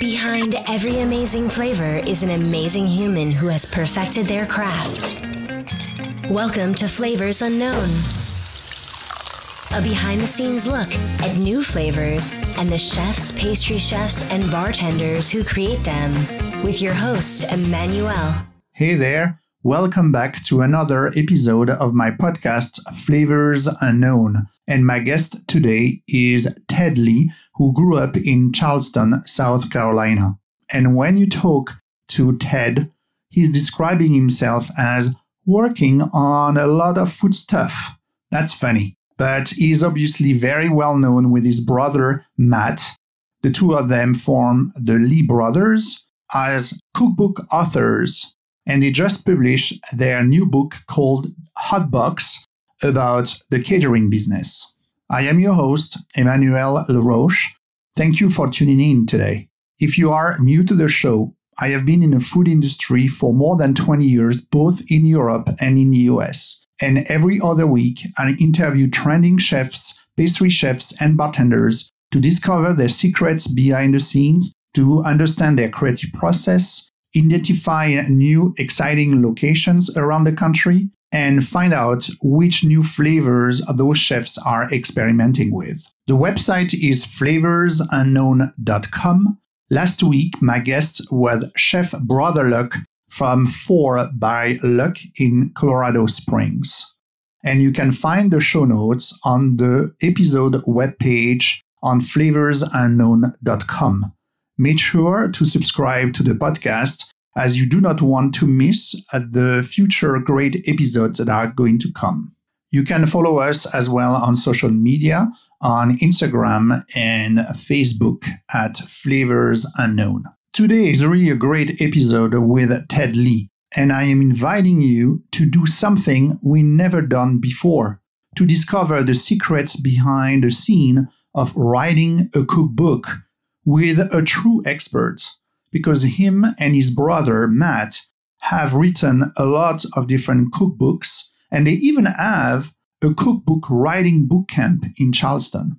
Behind every amazing flavor is an amazing human who has perfected their craft. Welcome to Flavors Unknown, a behind-the-scenes look at new flavors and the chefs, pastry chefs, and bartenders who create them, with your host, Emmanuel. Hey there. Welcome back to another episode of my podcast, Flavors Unknown. And my guest today is Ted Lee, who grew up in Charleston, South Carolina. And when you talk to Ted, he's describing himself as working on a lot of food stuff. That's funny. But he's obviously very well known with his brother, Matt. The two of them form the Lee Brothers as cookbook authors. And they just published their new book called Hotbox about the catering business. I am your host, Emmanuel LaRoche. Thank you for tuning in today. If you are new to the show, I have been in the food industry for more than 20 years, both in Europe and in the US. And every other week, I interview trending chefs, pastry chefs, and bartenders to discover their secrets behind the scenes, to understand their creative process, identify new exciting locations around the country, and find out which new flavors those chefs are experimenting with. The website is flavorsunknown.com. Last week, my guests were Chef Brother Luck from 4 by Luck in Colorado Springs. And you can find the show notes on the episode webpage on flavorsunknown.com. Make sure to subscribe to the podcast, as you do not want to miss the future great episodes that are going to come. You can follow us as well on social media, on Instagram and Facebook at Flavors Unknown. Today is really a great episode with Ted Lee, and I am inviting you to do something we never done before, to discover the secrets behind the scene of writing a cookbook with a true expert, because him and his brother, Matt, have written a lot of different cookbooks, and they even have a cookbook writing boot camp in Charleston.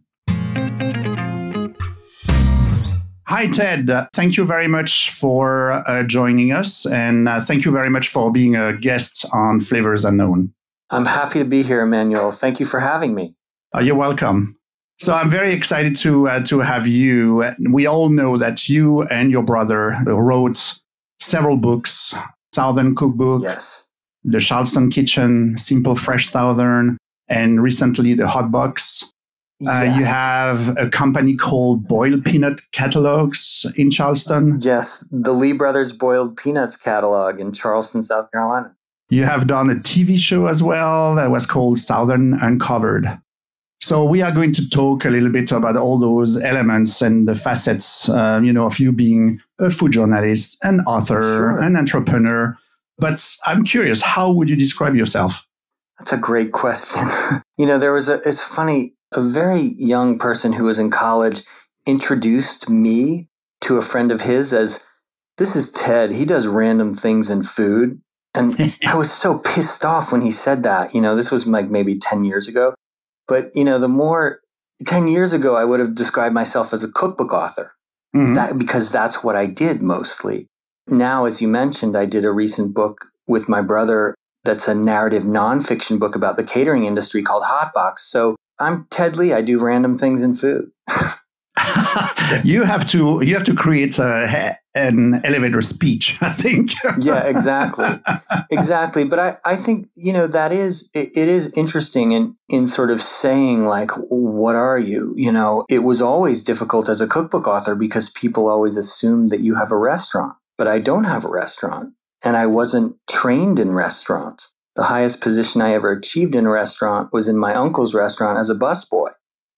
Hi, Ted. Thank you very much for joining us, and thank you very much for being a guest on Flavors Unknown. I'm happy to be here, Emmanuel. Thank you for having me. You're welcome. So I'm very excited to have you. We all know that you and your brother wrote several books, Southern Cookbook, yes, The Charleston Kitchen, Simple Fresh Southern, and recently The Hotbox. Yes. You have a company called Boiled Peanut Catalogs in Charleston. Yes, the Lee Brothers Boiled Peanuts Catalog in Charleston, South Carolina. You have done a TV show as well that was called Southern Uncovered. So we are going to talk a little bit about all those elements and the facets, of you being a food journalist, an author, an entrepreneur. But I'm curious, how would you describe yourself? That's a great question. There was it's funny, a very young person who was in college introduced me to a friend of his as, this is Ted, he does random things in food. And I was so pissed off when he said that. This was like maybe 10 years ago. But, 10 years ago, I would have described myself as a cookbook author, because that's what I did mostly. Now, as you mentioned, I did a recent book with my brother that's a narrative nonfiction book about the catering industry called Hotbox. So I'm Ted Lee. I do random things in food. You have to create an elevator speech, I think. Yeah, exactly. But I think, that is, it is interesting in sort of saying like, what are you? It was always difficult as a cookbook author because people always assume that you have a restaurant, but I don't have a restaurant and I wasn't trained in restaurants. The highest position I ever achieved in a restaurant was in my uncle's restaurant as a busboy.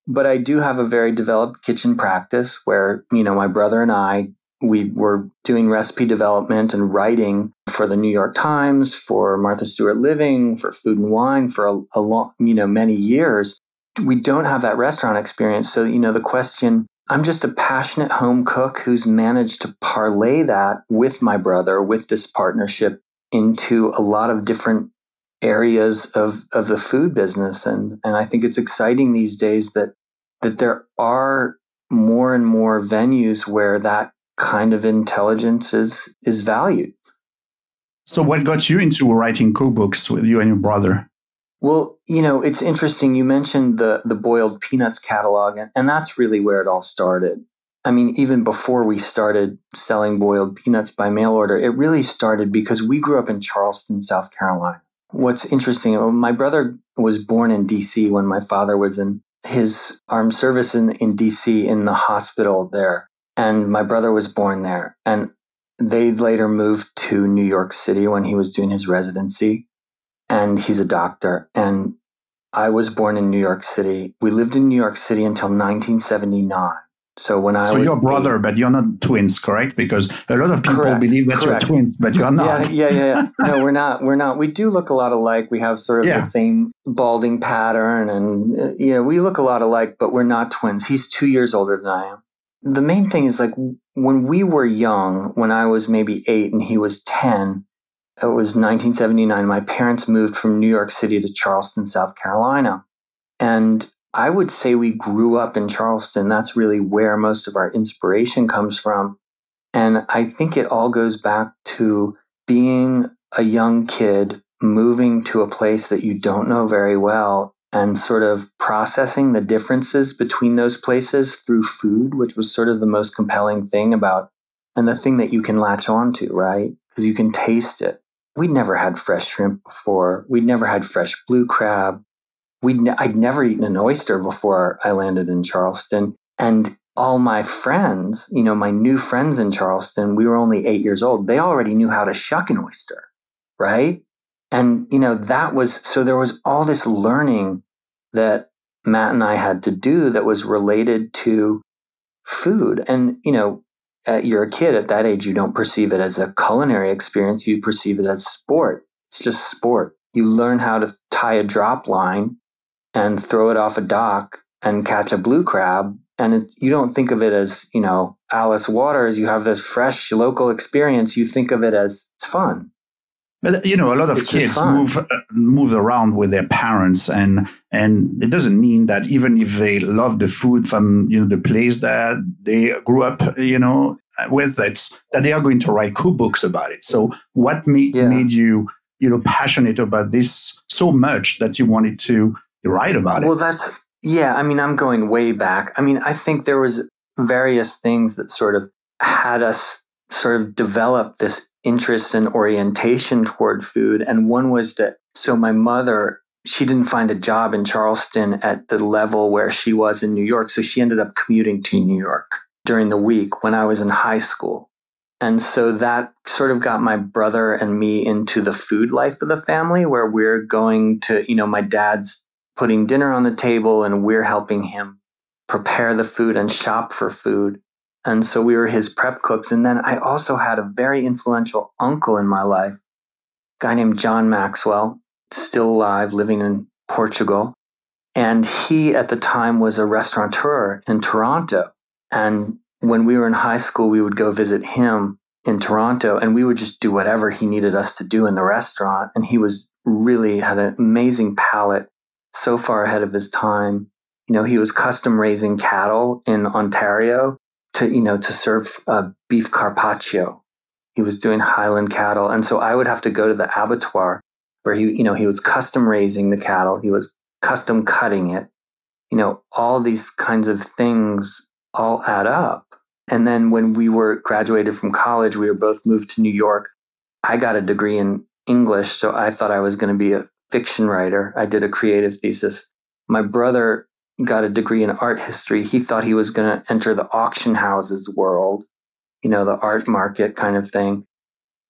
But I do have a very developed kitchen practice where, my brother and I, we were doing recipe development and writing for the New York Times, for Martha Stewart Living, for Food and Wine for a long, many years. We don't have that restaurant experience. So, the question, I'm just a passionate home cook who's managed to parlay that with my brother, with this partnership into a lot of different areas of the food business. And I think it's exciting these days that there are more and more venues where that kind of intelligence is valued. So what got you into writing cookbooks with you and your brother? Well, you know, it's interesting. You mentioned the Boiled Peanuts catalog, and that's really where it all started. I mean, even before we started selling boiled peanuts by mail order, it really started because we grew up in Charleston, South Carolina. What's interesting, my brother was born in D.C. when my father was in his armed service in D.C. in the hospital there. And my brother was born there. And they later moved to New York City when he was doing his residency. And he's a doctor. And I was born in New York City. We lived in New York City until 1979. So when I was your brother, but you're not twins, correct? Because a lot of people believe that you're twins, but you're not. Yeah. No, we're not. We do look a lot alike. We have sort of the same balding pattern, and we look a lot alike, but we're not twins. He's 2 years older than I am. The main thing is, like, when we were young, when I was maybe 8 and he was 10, it was 1979. My parents moved from New York City to Charleston, South Carolina, and I would say we grew up in Charleston. That's really where most of our inspiration comes from. And I think it all goes back to being a young kid, moving to a place that you don't know very well, and sort of processing the differences between those places through food, which was sort of the most compelling thing about, and the thing that you can latch on to, right? Because you can taste it. We'd never had fresh shrimp before. We'd never had fresh blue crab. I'd never eaten an oyster before I landed in Charleston. And all my friends, my new friends in Charleston, we were only 8 years old. They already knew how to shuck an oyster, right? And, so there was all this learning that Matt and I had to do that was related to food. And, you're a kid at that age, you don't perceive it as a culinary experience. You perceive it as sport. It's just sport. You learn how to tie a drop line and throw it off a dock and catch a blue crab. And you don't think of it as, Alice Waters. You have this fresh local experience. You think of it as it's fun. But, a lot of kids move around with their parents. And it doesn't mean that even if they love the food from, the place that they grew up, with, that they are going to write cookbooks about it. So what made you, passionate about this so much that you wanted to write about it? Well, I'm going way back. I mean, I think there was various things that sort of had us sort of develop this interest and orientation toward food. And one was that, so my mother, she didn't find a job in Charleston at the level where she was in New York. So she ended up commuting to New York during the week when I was in high school. And so that sort of got my brother and me into the food life of the family, where we're going to, my dad's putting dinner on the table and we're helping him prepare the food and shop for food. And so we were his prep cooks. And then I also had a very influential uncle in my life, a guy named John Maxwell, still alive, living in Portugal. And he at the time was a restaurateur in Toronto. And when we were in high school, we would go visit him in Toronto, and we would just do whatever he needed us to do in the restaurant. And he had an amazing palate, so far ahead of his time. He was custom raising cattle in Ontario to serve beef carpaccio. He was doing Highland cattle. And so I would have to go to the abattoir where he was custom raising the cattle. He was custom cutting it. All these kinds of things all add up. And then when we were graduated from college, we were both moved to New York. I got a degree in English, so I thought I was going to be a fiction writer. I did a creative thesis. My brother got a degree in art history. He thought he was going to enter the auction houses world, the art market kind of thing.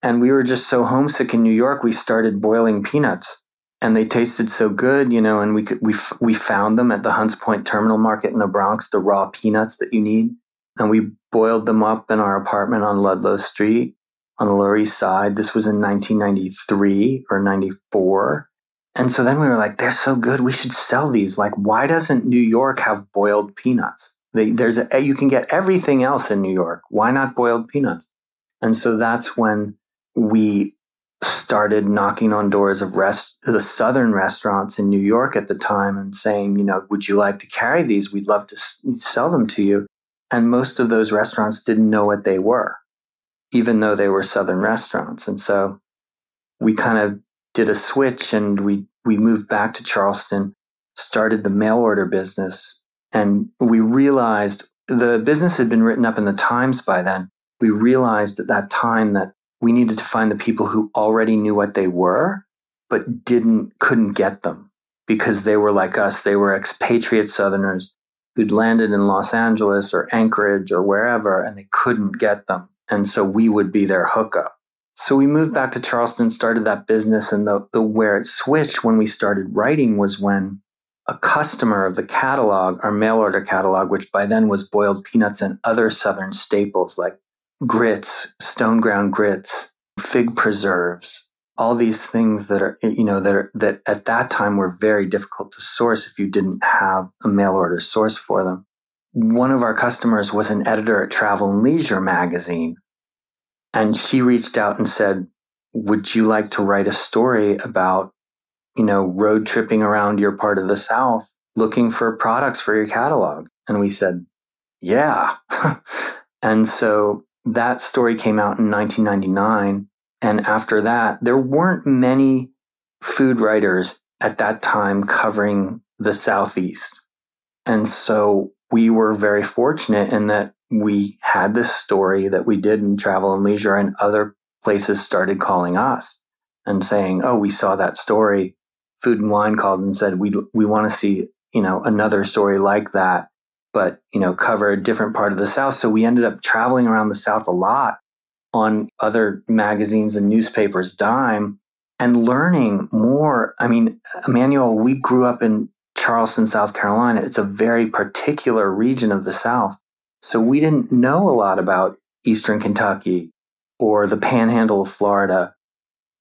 And we were just so homesick in New York, we started boiling peanuts. And they tasted so good, and we found them at the Hunts Point Terminal Market in the Bronx, the raw peanuts that you need. And we boiled them up in our apartment on Ludlow Street on the Lower East Side. This was in 1993 or 94. And so then we were like, they're so good. We should sell these. Like, why doesn't New York have boiled peanuts? You can get everything else in New York. Why not boiled peanuts? And so that's when we started knocking on doors of the Southern restaurants in New York at the time and saying, would you like to carry these? We'd love to sell them to you. And most of those restaurants didn't know what they were, even though they were Southern restaurants. And so we kind of did a switch, and we moved back to Charleston, started the mail order business. And we realized the business had been written up in the Times by then. We realized at that time that we needed to find the people who already knew what they were, but couldn't get them because they were like us. They were expatriate Southerners who'd landed in Los Angeles or Anchorage or wherever, and they couldn't get them. And so we would be their hookup. So we moved back to Charleston, started that business, and the where it switched when we started writing was when a customer of the catalog, our mail order catalog, which by then was boiled peanuts and other Southern staples like grits, stone ground grits, fig preserves, all these things that are, you know, that at that time were very difficult to source if you didn't have a mail order source for them. One of our customers was an editor at Travel and Leisure magazine, and she reached out and said, "Would you like to write a story about, you know, road tripping around your part of the South looking for products for your catalog?" And we said, "Yeah." And so that story came out in 1999. And after that, there weren't many food writers at that time covering the Southeast. And so we were very fortunate in that we had this story that we did in Travel and Leisure, and other places started calling us and saying, "Oh, we saw that story." Food and Wine called and said, we want to see, you know, another story like that, but, you know, cover a different part of the South. So we ended up traveling around the South a lot on other magazines and newspapers' dime and learning more. I mean, Emmanuel, we grew up in Charleston, South Carolina. It's a very particular region of the South. So we didn't know a lot about Eastern Kentucky or the panhandle of Florida.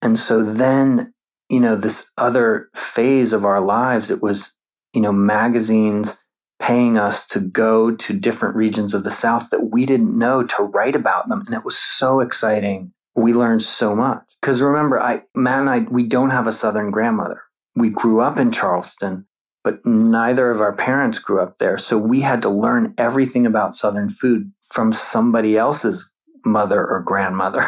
And so then, you know, this other phase of our lives, it was, you know, magazines paying us to go to different regions of the South that we didn't know, to write about them. And it was so exciting. We learned so much. Because remember, Matt and I, we don't have a Southern grandmother. We grew up in Charleston, but neither of our parents grew up there. So we had to learn everything about Southern food from somebody else's mother or grandmother.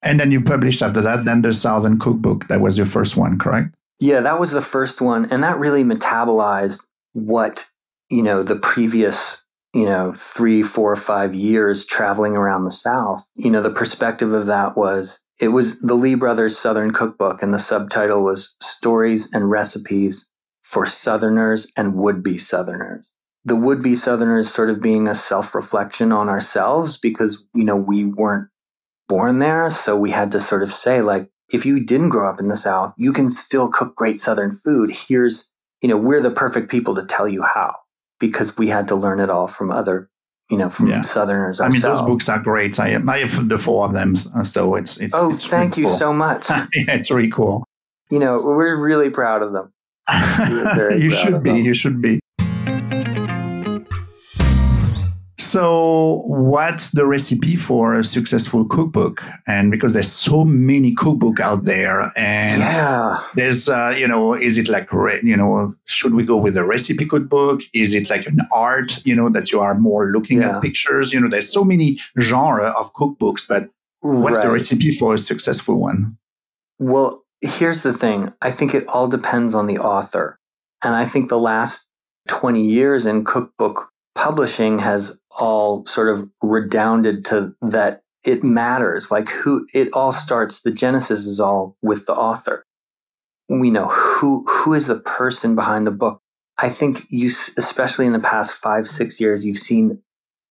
And then you published after that, then the Southern Cookbook. That was your first one, correct? Yeah, that was the first one. And that really metabolized what, you know, the previous, you know, 3, 4, 5 years traveling around the South. You know, the perspective of that was, it was the Lee Brothers Southern Cookbook, and the subtitle was Stories and Recipes for Southerners and Would-Be Southerners. The would-be Southerners sort of being a self-reflection on ourselves, because, you know, we weren't born there. So we had to sort of say, like, if you didn't grow up in the South, you can still cook great Southern food. Here's, you know, we're the perfect people to tell you how, because we had to learn it all from other, you know, from Southerners ourselves. I mean, those books are great. I have the 4 of them. So it's oh, it's thank really you cool. so much. Yeah, it's really cool. You know, we're really proud of them. You should be. So what's the recipe for a successful cookbook? And because there's so many cookbooks out there, and there's, you know, is it like, you know, should we go with a recipe cookbook? Is it like an art, you know, that you are more looking at pictures? You know, there's so many genres of cookbooks, but what's the recipe for a successful one? Well, here's the thing. I think it all depends on the author. And I think the last 20 years in cookbook publishing has all sort of redounded to that it matters. Like, who it all starts, the genesis is all with the author. We know who is the person behind the book. I think you, especially in the past 5-6 years, you've seen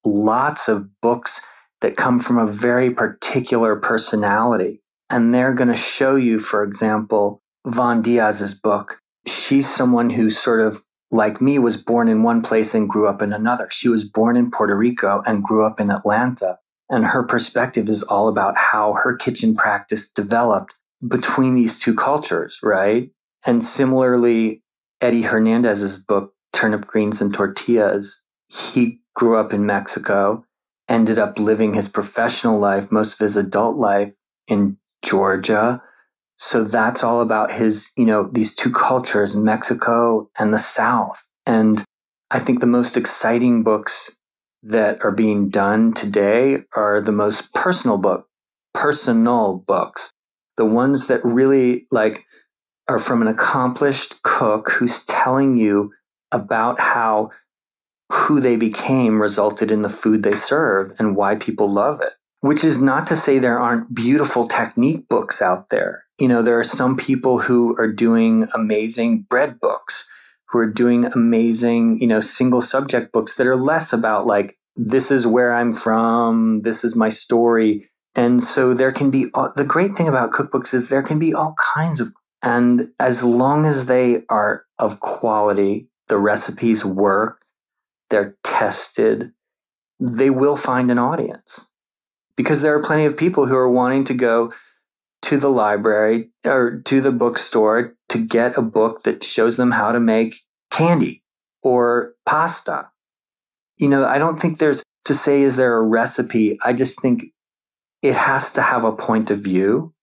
lots of books that come from a very particular personality. And they're going to show you, for example, Von Diaz's book. She's someone who sort of, like me, was born in one place and grew up in another. She was born in Puerto Rico and grew up in Atlanta. And her perspective is all about how her kitchen practice developed between these two cultures, right? And similarly, Eddie Hernandez's book, Turnip Greens and Tortillas, he grew up in Mexico, ended up living his professional life, most of his adult life, in Georgia. So that's all about his, you know, these two cultures, Mexico and the South. And I think the most exciting books that are being done today are the most personal books, the ones that really like are from an accomplished cook who's telling you about how who they became resulted in the food they serve and why people love it. Which is not to say there aren't beautiful technique books out there. You know, there are some people who are doing amazing bread books, who are doing amazing, you know, single subject books that are less about like, this is where I'm from, this is my story. And so there can be, the great thing about cookbooks is there can be all kinds of, and as long as they are of quality, the recipes work, they're tested, they will find an audience. Because there are plenty of people who are wanting to go to the library or to the bookstore to get a book that shows them how to make candy or pasta. You know, I don't think there's to say, is there a recipe? I just think it has to have a point of view,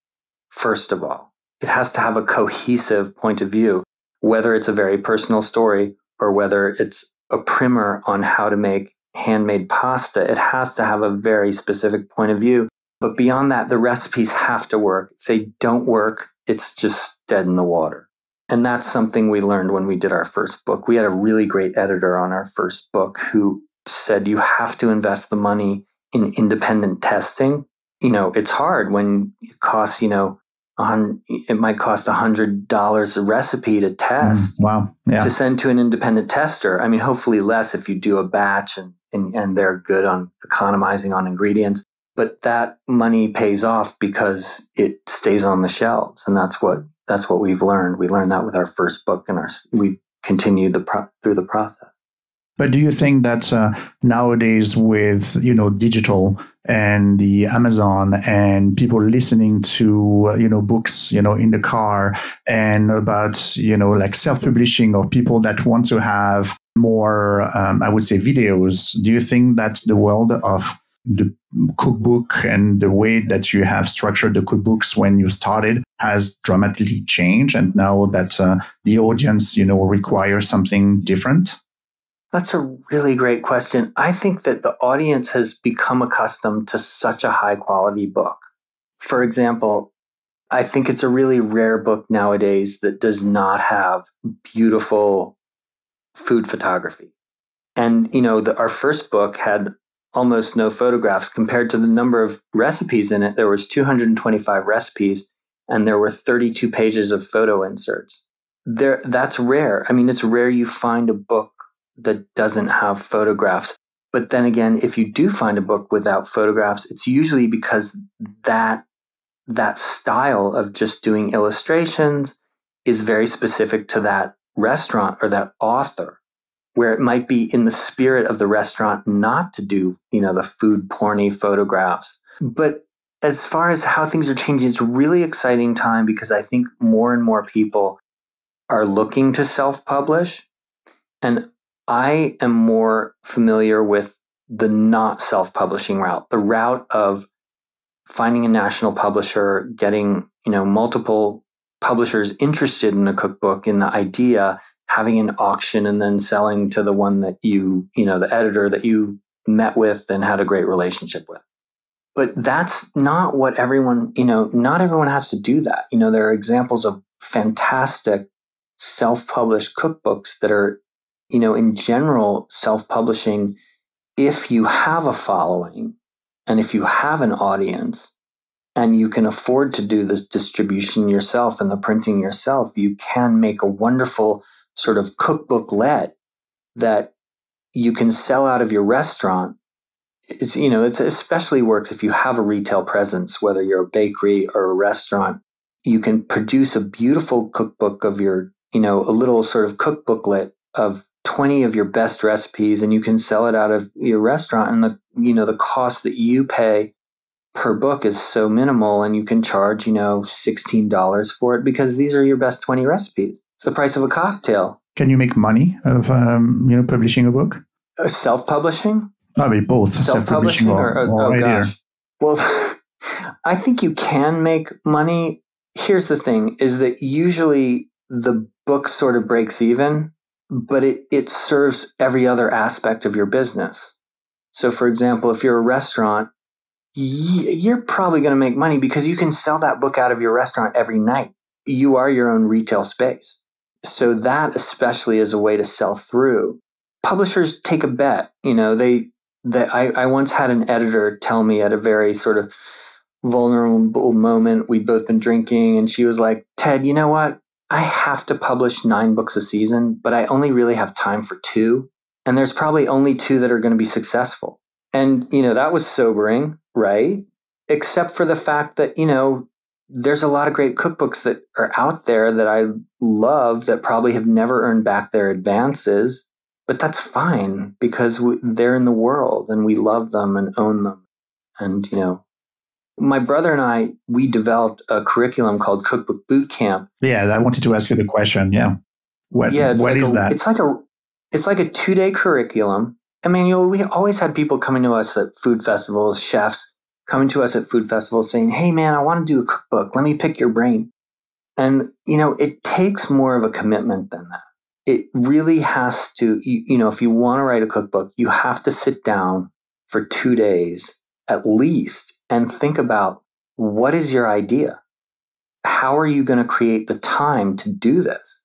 first of all. It has to have a cohesive point of view, whether it's a very personal story or whether it's a primer on how to make handmade pasta. It has to have a very specific point of view. But beyond that, the recipes have to work. If they don't work, it's just dead in the water. And that's something we learned when we did our first book. We had a really great editor on our first book who said, you have to invest the money in independent testing. You know, it's hard when it costs, you know, it might cost $100 a recipe to test. Wow. Yeah. To send to an independent tester. I mean, hopefully less if you do a batch and they're good on economizing on ingredients. But that money pays off because it stays on the shelves. And that's what we've learned. We learned that with our first book, and we've continued through the process. But do you think that nowadays with, you know, digital and the Amazon and people listening to, you know, books, you know, in the car and about, you know, like self-publishing or people that want to have more, I would say, videos, do you think that the world of the cookbook and the way that you have structured the cookbooks when you started has dramatically changed, and now that the audience, you know, requires something different? That's a really great question. I think that the audience has become accustomed to such a high quality book. For example, I think it's a really rare book nowadays that does not have beautiful food photography. And, you know, our first book had almost no photographs compared to the number of recipes in it. There was 225 recipes and there were 32 pages of photo inserts. That's rare. I mean, it's rare you find a book that doesn't have photographs. But then again, if you do find a book without photographs, it's usually because that style of just doing illustrations is very specific to that restaurant or that author, where it might be in the spirit of the restaurant not to do, you know, the food porny photographs. But as far as how things are changing, it's a really exciting time because I think more and more people are looking to self-publish. And I am more familiar with the not self-publishing route, the route of finding a national publisher, getting, you know, multiple publishers interested in a cookbook, in the idea, having an auction, and then selling to the one that you know, the editor that you met with and had a great relationship with. But that's not what everyone, you know, not everyone has to do that. You know, there are examples of fantastic self-published cookbooks that are, you know, in general, self-publishing, if you have a following and if you have an audience and you can afford to do this distribution yourself and the printing yourself, you can make a wonderful sort of cookbooklet that you can sell out of your restaurant. It's, you know, it's especially works if you have a retail presence, whether you're a bakery or a restaurant. You can produce a beautiful cookbook of your, you know, a little sort of cookbooklet of 20 of your best recipes, and you can sell it out of your restaurant, and the, you know, the cost that you pay per book is so minimal, and you can charge, you know, $16 for it because these are your best 20 recipes. It's the price of a cocktail. Can you make money of you know, publishing a book? Self-publishing? I mean, both. Self-publishing or gosh. Well, I think you can make money. Here's the thing: is that usually the book sort of breaks even, but it serves every other aspect of your business. So, for example, if you're a restaurant, you're probably going to make money because you can sell that book out of your restaurant every night. You are your own retail space. So that especially is a way to sell through. Publishers take a bet. You know, I once had an editor tell me at a very sort of vulnerable moment, we'd both been drinking, and she was like, Ted, you know what? I have to publish 9 books a season, but I only really have time for 2. And there's probably only 2 that are going to be successful. And, you know, that was sobering, right? Except for the fact that, you know, there's a lot of great cookbooks that are out there that I love that probably have never earned back their advances, but that's fine because they're in the world and we love them and own them. And, you know, my brother and I, we developed a curriculum called Cookbook Boot Camp. Yeah, I wanted to ask you the question. Yeah. What is that? It's like a 2-day curriculum. Emmanuel, we always had people coming to us at food festivals, chefs coming to us at food festivals saying, hey, man, I want to do a cookbook. Let me pick your brain. And, you know, it takes more of a commitment than that. It really has to, you know, if you want to write a cookbook, you have to sit down for 2 days at least and think about what is your idea? How are you going to create the time to do this?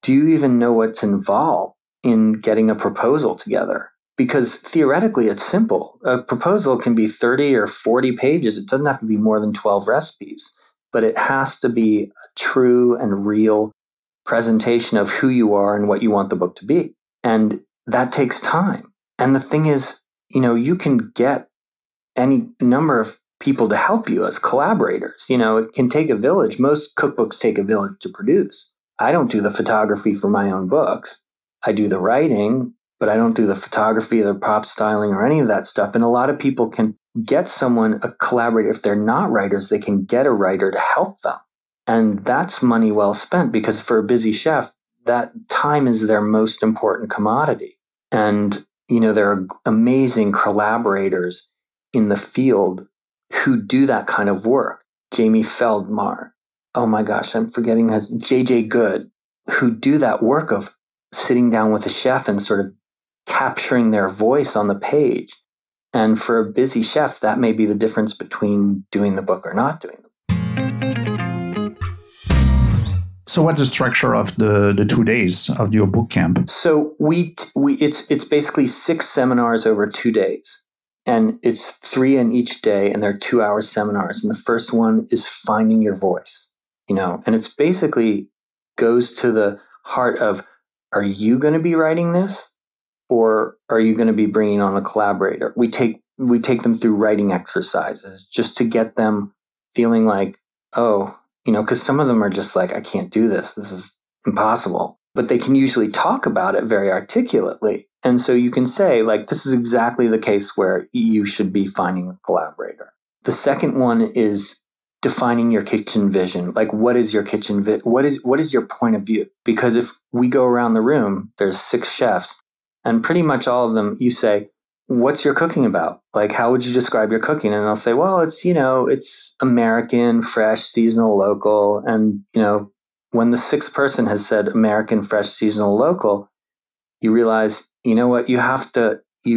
Do you even know what's involved in getting a proposal together? Because theoretically, it's simple. A proposal can be 30 or 40 pages. It doesn't have to be more than 12 recipes, but it has to be a true and real presentation of who you are and what you want the book to be. And that takes time. And the thing is, you know, you can get any number of people to help you as collaborators. You know, it can take a village. Most cookbooks take a village to produce. I don't do the photography for my own books. I do the writing, but I don't do the photography or the prop styling or any of that stuff. And a lot of people can get someone, a collaborator. If they're not writers, they can get a writer to help them. And that's money well spent because for a busy chef, that time is their most important commodity. And, you know, there are amazing collaborators in the field who do that kind of work. Jamie Feldmar. Oh my gosh, I'm forgetting his. JJ Good, who do that work of sitting down with a chef and sort of capturing their voice on the page. And for a busy chef, that may be the difference between doing the book or not doing the book. So what's the structure of the 2 days of your book camp? So it's basically 6 seminars over 2 days. And it's 3 in each day, and they're 2-hour seminars. And the first one is finding your voice, you know, and it's basically goes to the heart of, are you going to be writing this or are you going to be bringing on a collaborator? We take them through writing exercises just to get them feeling like, oh, you know, because some of them are just like, I can't do this. This is impossible. But they can usually talk about it very articulately. And so you can say, like, this is exactly the case where you should be finding a collaborator. The second one is defining your kitchen vision. Like, what is your kitchen vision? What is your point of view? Because if we go around the room, there's 6 chefs, and pretty much all of them, you say, what's your cooking about? Like, how would you describe your cooking? And they'll say, well, it's, you know, it's American, fresh, seasonal, local. And, you know, when the 6th person has said American, fresh, seasonal, local, you realize, you know what, you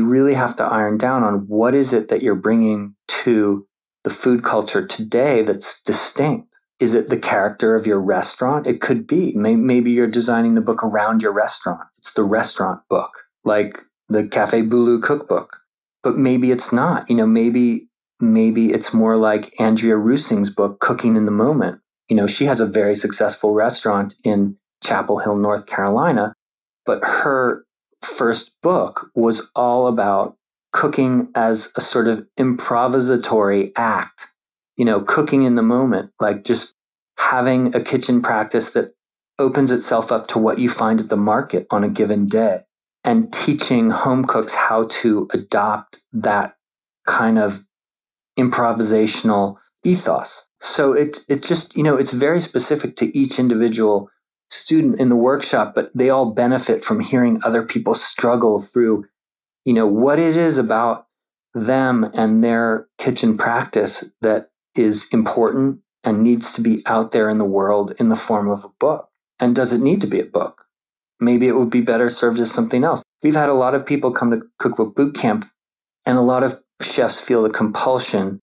really have to iron down on what is it that you're bringing to the food culture today that's distinct. Is it the character of your restaurant? It could be. Maybe you're designing the book around your restaurant. It's the restaurant book, like the Cafe Boulud cookbook. But maybe it's not. You know, maybe it's more like Andrea Rusing's book, Cooking in the Moment. You know, she has a very successful restaurant in Chapel Hill, North Carolina, but her first book was all about cooking as a sort of improvisatory act, you know, cooking in the moment, like just having a kitchen practice that opens itself up to what you find at the market on a given day and teaching home cooks how to adopt that kind of improvisational ethos. So it just, you know, it's very specific to each individual student in the workshop, but they all benefit from hearing other people struggle through, you know, what it is about them and their kitchen practice that is important and needs to be out there in the world in the form of a book. And does it need to be a book? Maybe it would be better served as something else. We've had a lot of people come to Cookbook Boot Camp And a lot of chefs feel the compulsion,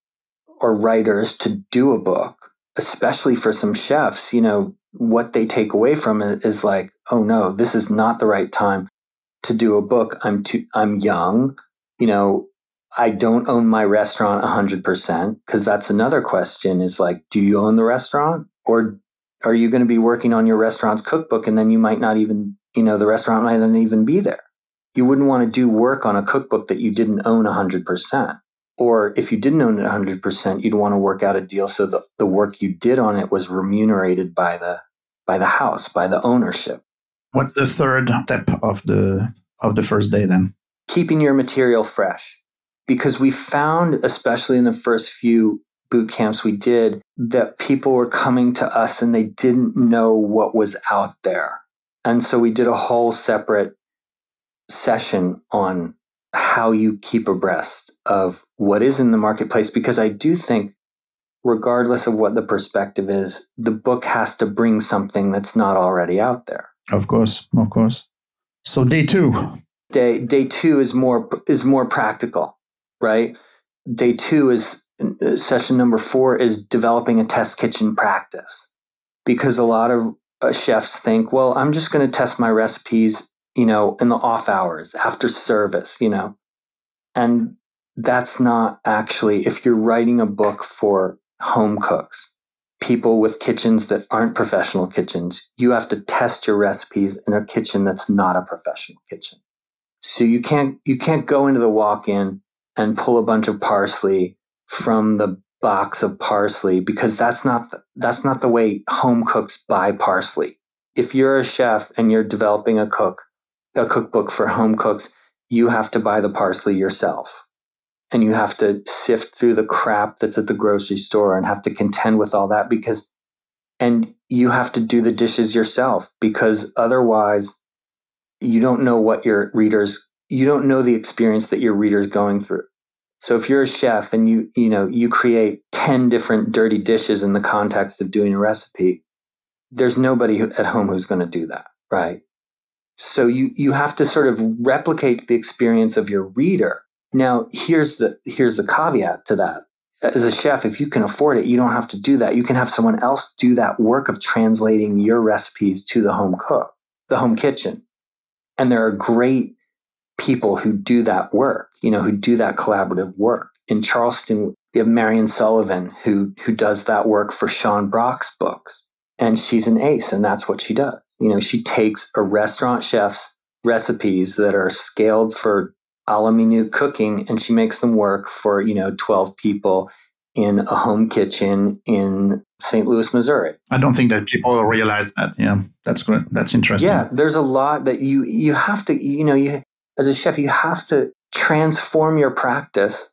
or writers, to do a book, especially for some chefs. You know, what they take away from it is like, oh no, this is not the right time to do a book. I'm young. You know, I don't own my restaurant 100%, because that's another question, is like, do you own the restaurant, or are you going to be working on your restaurant's cookbook? And then you might not even, you know, the restaurant might not even be there. You wouldn't want to do work on a cookbook that you didn't own 100%. Or if you didn't own it 100%, you'd want to work out a deal so the work you did on it was remunerated by the house, by the ownership. What's the third step of the first day then? Keeping your material fresh. Because we found, especially in the first few boot camps we did, that people were coming to us and they didn't know what was out there. And so we did a whole separate session on how you keep abreast of what is in the marketplace, because I do think, regardless of what the perspective is, the book has to bring something that's not already out there. Of course. So day two is more practical, right? Day two is session number 4 is developing a test kitchen practice, because a lot of chefs think, well, I'm just going to test my recipes, you know, in the off hours after service, you know, and that's not actually, if you're writing a book for home cooks, people with kitchens that aren't professional kitchens, you have to test your recipes in a kitchen that's not a professional kitchen. So you can't go into the walk-in and pull a bunch of parsley from the box of parsley, because that's not the way home cooks buy parsley. If you're a chef and you're developing a cookbook for home cooks, you have to buy the parsley yourself, and you have to sift through the crap that's at the grocery store and have to contend with all that, and you have to do the dishes yourself, because otherwise you don't know what you don't know the experience that your reader's going through. So if you're a chef and you create 10 different dirty dishes in the context of doing a recipe, there's nobody at home who's going to do that, right? So you have to sort of replicate the experience of your reader. Now, here's the caveat to that. As a chef, if you can afford it, you don't have to do that. You can have someone else do that work of translating your recipes to the home cook, the home kitchen. And there are great people who do that work, you know, who do that collaborative work. In Charleston, we have Marion Sullivan who does that work for Sean Brock's books. And she's an ace, and that's what she does. You know, she takes a restaurant chef's recipes that are scaled for a la minute cooking, and she makes them work for, you know, 12 people in a home kitchen in St. Louis, Missouri. I don't think that people realize that. Yeah, that's good. That's interesting. Yeah, there's a lot that you have to, you know, you as a chef, you have to transform your practice,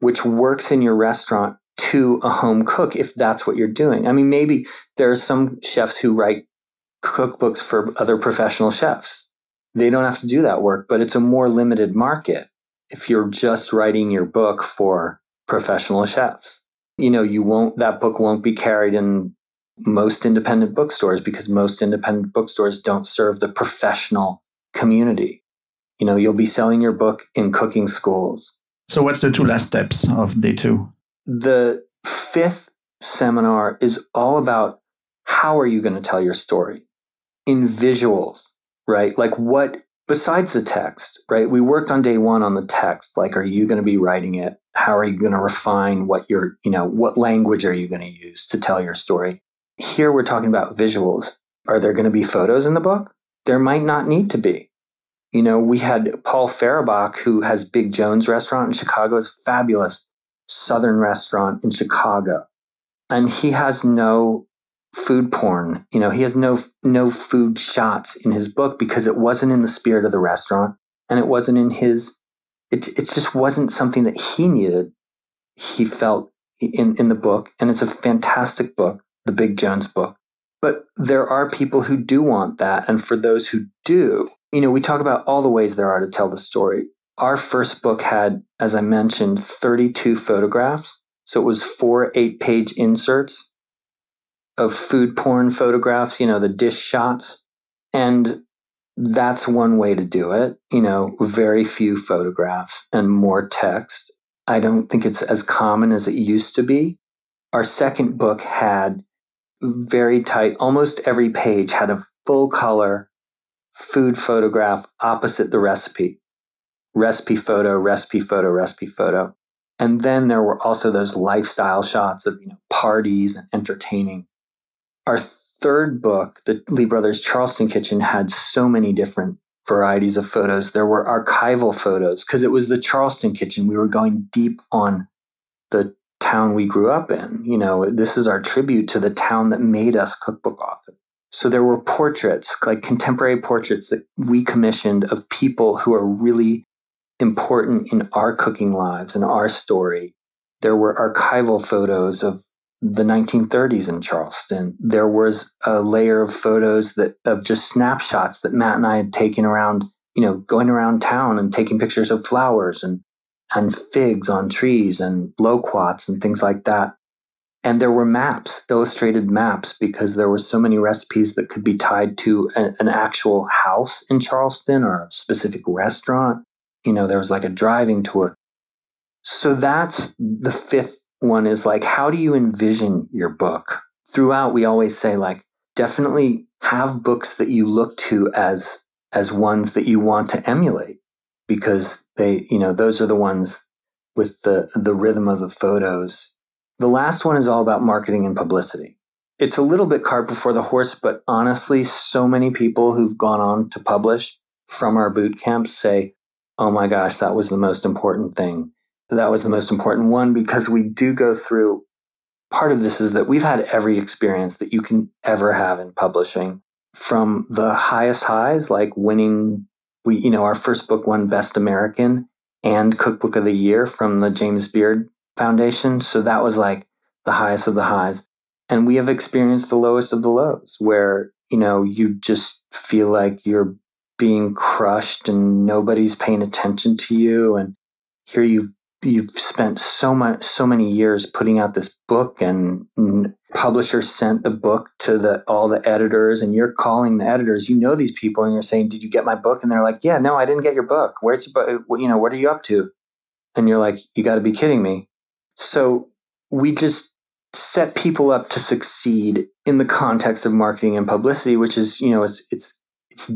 which works in your restaurant, to a home cook, if that's what you're doing. I mean, maybe there are some chefs who write cookbooks for other professional chefs. They don't have to do that work, but it's a more limited market if you're just writing your book for professional chefs. You know, that book won't be carried in most independent bookstores, because most independent bookstores don't serve the professional community. You know, you'll be selling your book in cooking schools. So what's the two last steps of day two? The 5th seminar is all about, how are you going to tell your story in visuals, right? Like, what, besides the text, right? We worked on day 1 on the text. Like, are you going to be writing it? How are you going to refine what language are you going to use to tell your story? Here we're talking about visuals. Are there going to be photos in the book? There might not need to be. You know, we had Paul Feuerbach, who has Big Jones restaurant in Chicago. It's fabulous. Southern restaurant in Chicago, and he has no food porn. You know, he has no food shots in his book, because it wasn't in the spirit of the restaurant, and it wasn't in his. It just wasn't something that he needed. He felt in the book, and it's a fantastic book, the Big Jones book. But there are people who do want that, and for those who do, you know, we talk about all the ways there are to tell the story. Our first book had, as I mentioned, 32 photographs. So it was 4 8-page inserts of food porn photographs, you know, the dish shots. And that's one way to do it. You know, very few photographs and more text. I don't think it's as common as it used to be. Our second book had very tight, almost every page had a full color food photograph opposite the recipe. Recipe photo, recipe photo, recipe photo. And then there were also those lifestyle shots of, you know, parties and entertaining. Our third book, the Lee Brothers Charleston Kitchen, had so many different varieties of photos. There were archival photos because it was the Charleston Kitchen. We were going deep on the town we grew up in. You know, this is our tribute to the town that made us cookbook authors. So there were portraits, like contemporary portraits that we commissioned of people who are really important in our cooking lives and our story. There were archival photos of the 1930s in Charleston. There was a layer of photos that of just snapshots that Matt and I had taken around, you know, going around town and taking pictures of flowers and figs on trees and loquats and things like that. And there were maps, illustrated maps, because there were so many recipes that could be tied to an actual house in Charleston or a specific restaurant. You know, there was like a driving tour. So that's the fifth one, is like, how do you envision your book? Throughout, we always say, like, definitely have books that you look to as ones that you want to emulate, because they, you know, those are the ones with the rhythm of the photos. The last one is all about marketing and publicity. It's a little bit cart before the horse, but honestly, so many people who've gone on to publish from our boot camps say, oh my gosh, that was the most important thing. That was the most important one, because we do go through, part of this is that we've had every experience that you can ever have in publishing, from the highest highs, like winning, you know, our first book won Best American and Cookbook of the Year from the James Beard Foundation. So that was like the highest of the highs. And we have experienced the lowest of the lows, where, you know, you just feel like you're being crushed and nobody's paying attention to you. And here you've spent so many years putting out this book, and publisher sent the book to all the editors, and you're calling the editors, you know, these people, and you're saying, did you get my book? And they're like, yeah, no, I didn't get your book. Where's the book? You know, what are you up to? And you're like, you got to be kidding me. So we just set people up to succeed in the context of marketing and publicity, which is, you know, it's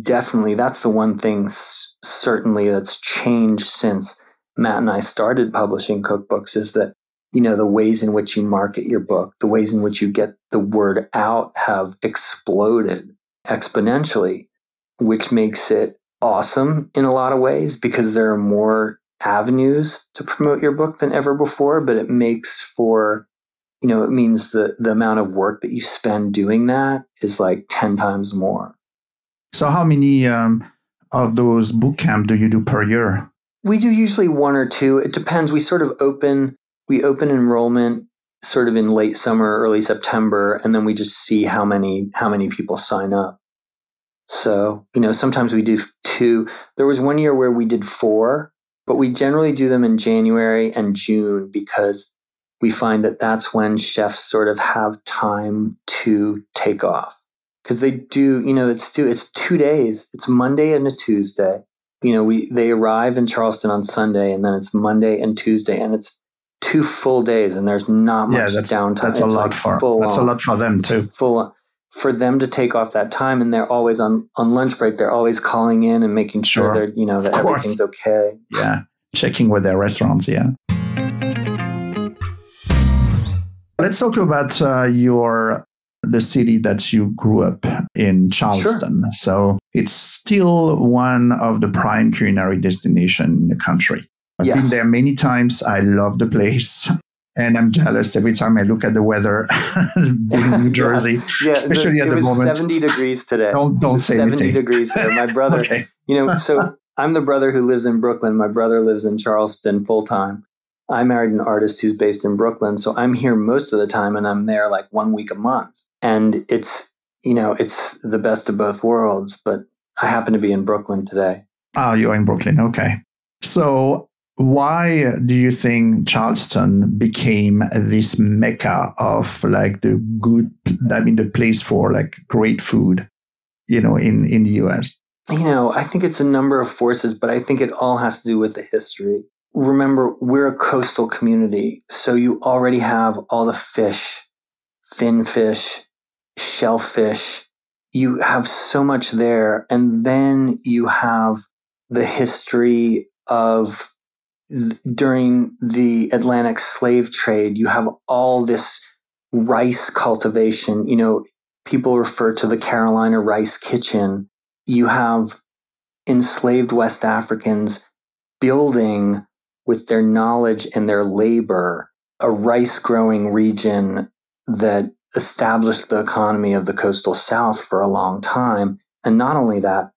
definitely, that's the one thing certainly that's changed since Matt and I started publishing cookbooks, is that, you know, the ways in which you market your book, the ways in which you get the word out have exploded exponentially, which makes it awesome in a lot of ways, because there are more avenues to promote your book than ever before. But it makes for, you know, it means the amount of work that you spend doing that is like 10 times more. So how many of those boot camp do you do per year? We do usually one or two. It depends. We open enrollment sort of in late summer, early September, and then we just see how many people sign up. So, you know, sometimes we do two. There was one year where we did four, but we generally do them in January and June, because we find that that's when chefs sort of have time to take off. Because they do, you know, it's 2 days. It's Monday and a Tuesday. You know, they arrive in Charleston on Sunday, and then it's Monday and Tuesday, and it's 2 full days, and there's not much downtime. That's a lot for them too. Full for them to take off that time, and they're always on lunch break. They're always calling in and making sure they're, you know, that everything's okay. Yeah, checking with their restaurants. Yeah. Let's talk about the city that you grew up in, Charleston. Sure. So it's still one of the prime culinary destinations in the country. I've been there many times. I love the place. And I'm jealous every time I look at the weather in New Jersey. Yeah, especially at the moment. It was 70 degrees today. Don't say 70 anything. 70 degrees today. My brother, okay. You know, so I'm the brother who lives in Brooklyn. My brother lives in Charleston full time. I married an artist who's based in Brooklyn. So I'm here most of the time, and I'm there like 1 week a month. And it's, you know, it's the best of both worlds, but I happen to be in Brooklyn today. Oh, you're in Brooklyn. Okay. So why do you think Charleston became this mecca of like the place for like great food, you know, in the US? You know, I think it's a number of forces, but I think it all has to do with the history. Remember, we're a coastal community, so you already have all the fish, fin fish, shellfish. You have so much there. And then you have the history of during the Atlantic slave trade, you have all this rice cultivation. You know, people refer to the Carolina rice kitchen. You have enslaved West Africans building with their knowledge and their labor a rice growing region that established the economy of the coastal South for a long time. And not only that,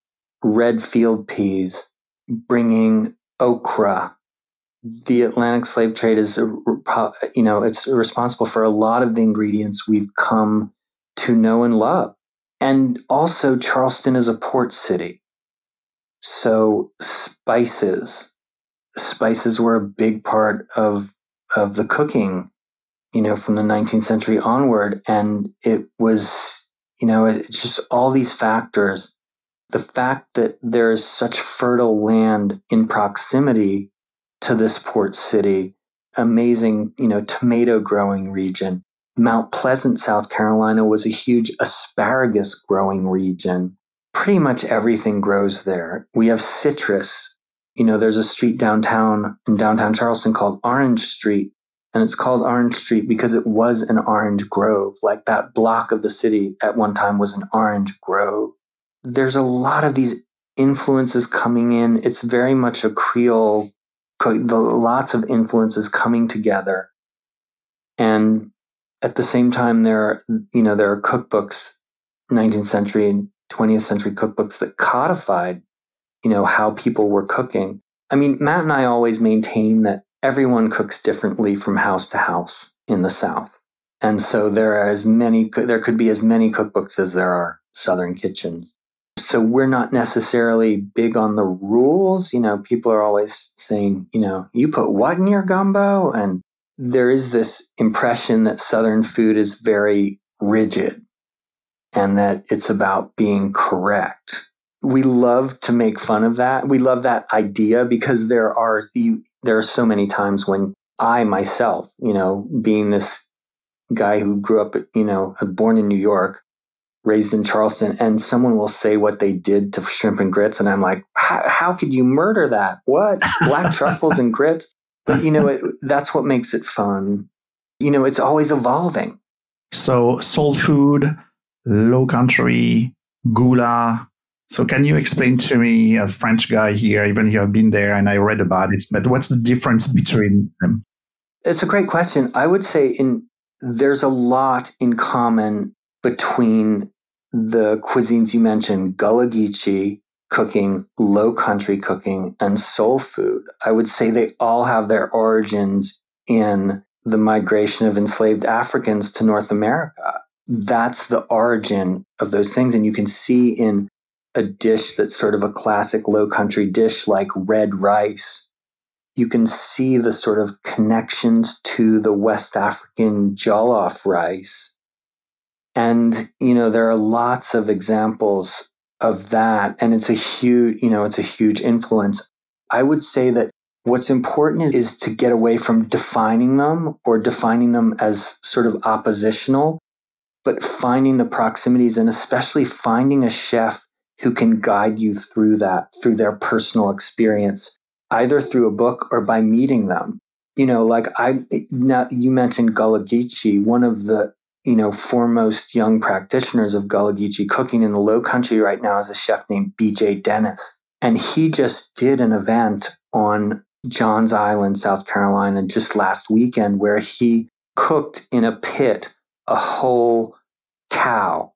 red field peas, bringing okra. The Atlantic slave trade is, you know, it's responsible for a lot of the ingredients we've come to know and love. And also, Charleston is a port city. So spices were a big part of the cooking, you know, from the 19th century onward. And it was, you know, it's just all these factors. The fact that there is such fertile land in proximity to this port city, amazing, you know, tomato growing region. Mount Pleasant, South Carolina was a huge asparagus growing region. Pretty much everything grows there. We have citrus. You know, there's a street downtown in downtown Charleston called Orange Street, and it's called Orange Street because it was an orange grove. Like that block of the city at one time was an orange grove. There's a lot of these influences coming in. It's very much a Creole, lots of influences coming together. And at the same time, there are cookbooks, 19th century and 20th century cookbooks that codified, you know, how people were cooking. I mean, Matt and I always maintain that everyone cooks differently from house to house in the South. And so there could be as many cookbooks as there are Southern kitchens. So we're not necessarily big on the rules. You know, people are always saying, you know, you put what in your gumbo? And there is this impression that Southern food is very rigid and that it's about being correct. We love to make fun of that. We love that idea because there are so many times when I myself, you know, being this guy who grew up, you know, born in New York, raised in Charleston, and someone will say what they did to shrimp and grits. And I'm like, how could you murder that? What? Black truffles and grits? But, you know, that's what makes it fun. You know, it's always evolving. So soul food, low country, gula. So can you explain to me, a French guy here, even if I've been there and I read about it, but what's the difference between them? It's a great question. I would say there's a lot in common between the cuisines you mentioned, Gullah Geechee cooking, low country cooking, and soul food. I would say they all have their origins in the migration of enslaved Africans to North America. That's the origin of those things. And you can see in a dish that's sort of a classic low country dish like red rice, you can see the sort of connections to the West African jollof rice. And, you know, there are lots of examples of that. And it's a huge influence. I would say that what's important is to get away from defining them or defining them as sort of oppositional, but finding the proximities and especially finding a chef who can guide you through that, through their personal experience, either through a book or by meeting them. You know, like now you mentioned Gullah Geechee, one of the, you know, foremost young practitioners of Gullah Geechee cooking in the low country right now is a chef named BJ Dennis. And he just did an event on Johns Island, South Carolina, just last weekend where he cooked in a pit a whole cow.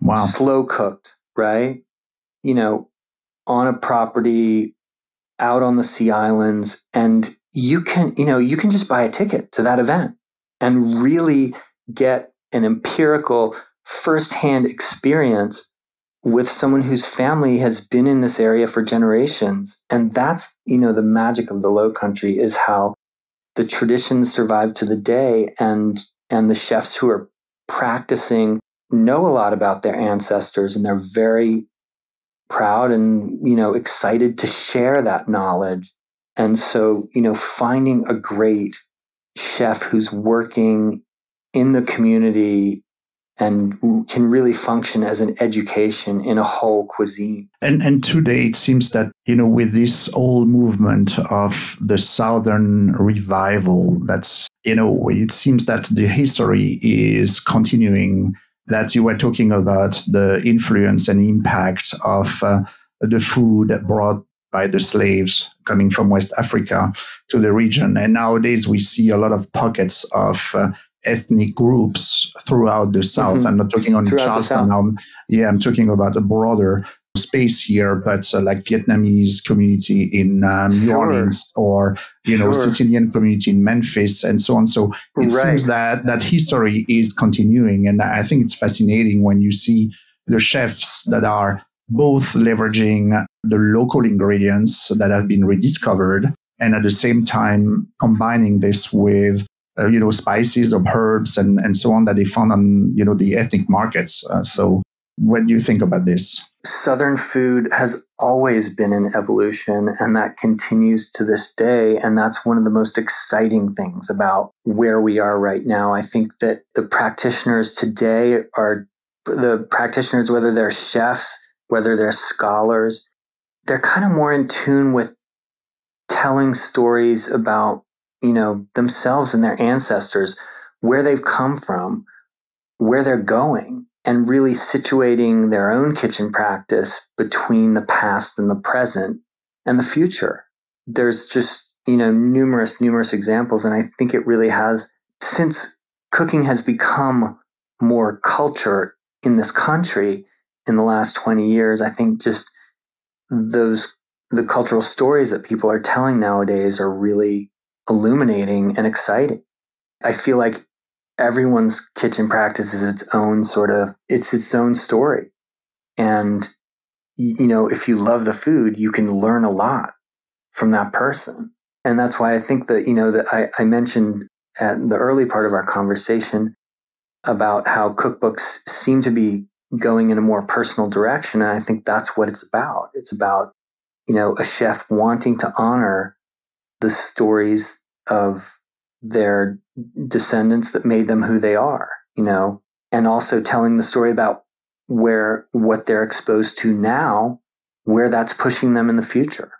Wow. Slow cooked, right? You know, on a property out on the Sea Islands. And you can just buy a ticket to that event and really get an empirical firsthand experience with someone whose family has been in this area for generations. And that's, you know, the magic of the low country is how the traditions survive to the day and the chefs who are practicing know a lot about their ancestors and they're very proud and, you know, excited to share that knowledge. And so, you know, finding a great chef who's working in the community and can really function as an education in a whole cuisine. And today it seems that, you know, with this whole movement of the Southern revival, that's, you know, it seems that the history is continuing, that you were talking about the influence and impact of the food brought by the slaves coming from West Africa to the region. And nowadays we see a lot of pockets of ethnic groups throughout the South. Mm-hmm. I'm not talking on Charleston. I'm talking about a broader space here, but like Vietnamese community in New Orleans, or, you know, Sicilian community in Memphis, and so on. So it seems that history is continuing. And I think it's fascinating when you see the chefs that are both leveraging the local ingredients that have been rediscovered, and at the same time combining this with spices or herbs and so on that they found on, you know, the ethnic markets. So what do you think about this? Southern food has always been an evolution, and that continues to this day. And that's one of the most exciting things about where we are right now. I think that the practitioners today are the practitioners, whether they're chefs, whether they're scholars, they're kind of more in tune with telling stories about, you know, themselves and their ancestors, where they've come from, where they're going, and really situating their own kitchen practice between the past and the present and the future. There's just, you know, numerous examples. And I think it really has, since cooking has become more culture in this country in the last 20 years, I think just the cultural stories that people are telling nowadays are really illuminating and exciting. I feel like everyone's kitchen practice is its own its own story. And, you know, if you love the food, you can learn a lot from that person. And that's why I think that, you know, that I mentioned at the early part of our conversation about how cookbooks seem to be going in a more personal direction. And I think that's what it's about. It's about, you know, a chef wanting to honor the stories of their descendants that made them who they are, you know, and also telling the story about what they're exposed to now, where that's pushing them in the future.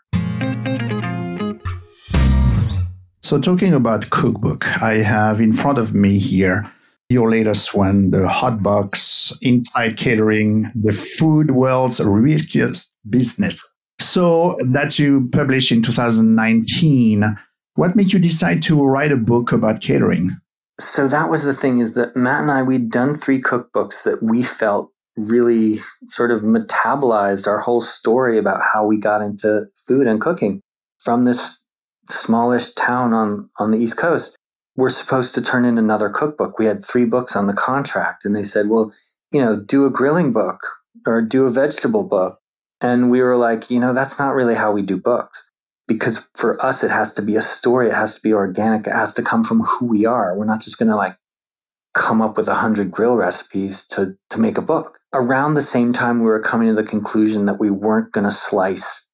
So talking about cookbook, I have in front of me here your latest one, the Hotbox, Inside Catering, the Food World's Richest Business. So that you published in 2019, what made you decide to write a book about catering? So that was the thing, is that Matt and I, we'd done three cookbooks that we felt really sort of metabolized our whole story about how we got into food and cooking. From this smallish town on the East Coast, we're supposed to turn in another cookbook. We had three books on the contract, and they said, well, you know, do a grilling book or do a vegetable book. And we were like, you know, that's not really how we do books, because for us, it has to be a story. It has to be organic. It has to come from who we are. We're not just going to like come up with 100 grill recipes to make a book. Around the same time, we were coming to the conclusion that we weren't going to slice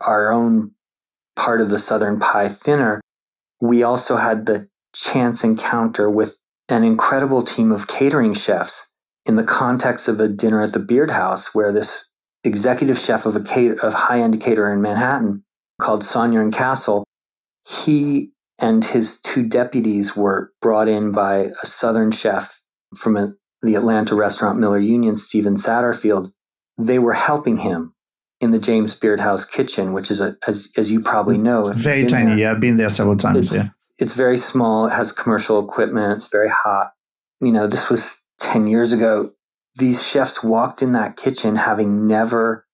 our own part of the Southern pie thinner. We also had the chance encounter with an incredible team of catering chefs in the context of a dinner at the Beard House, where this executive chef of a high-end caterer in Manhattan called Sonia and Castle, he and his two deputies were brought in by a Southern chef from the Atlanta restaurant Miller Union, Stephen Satterfield. They were helping him in the James Beard House kitchen, which is, as you probably know, it's very tiny. Yeah, I've been there several times. It's very small. It has commercial equipment. It's very hot. You know, this was 10 years ago. These chefs walked in that kitchen having never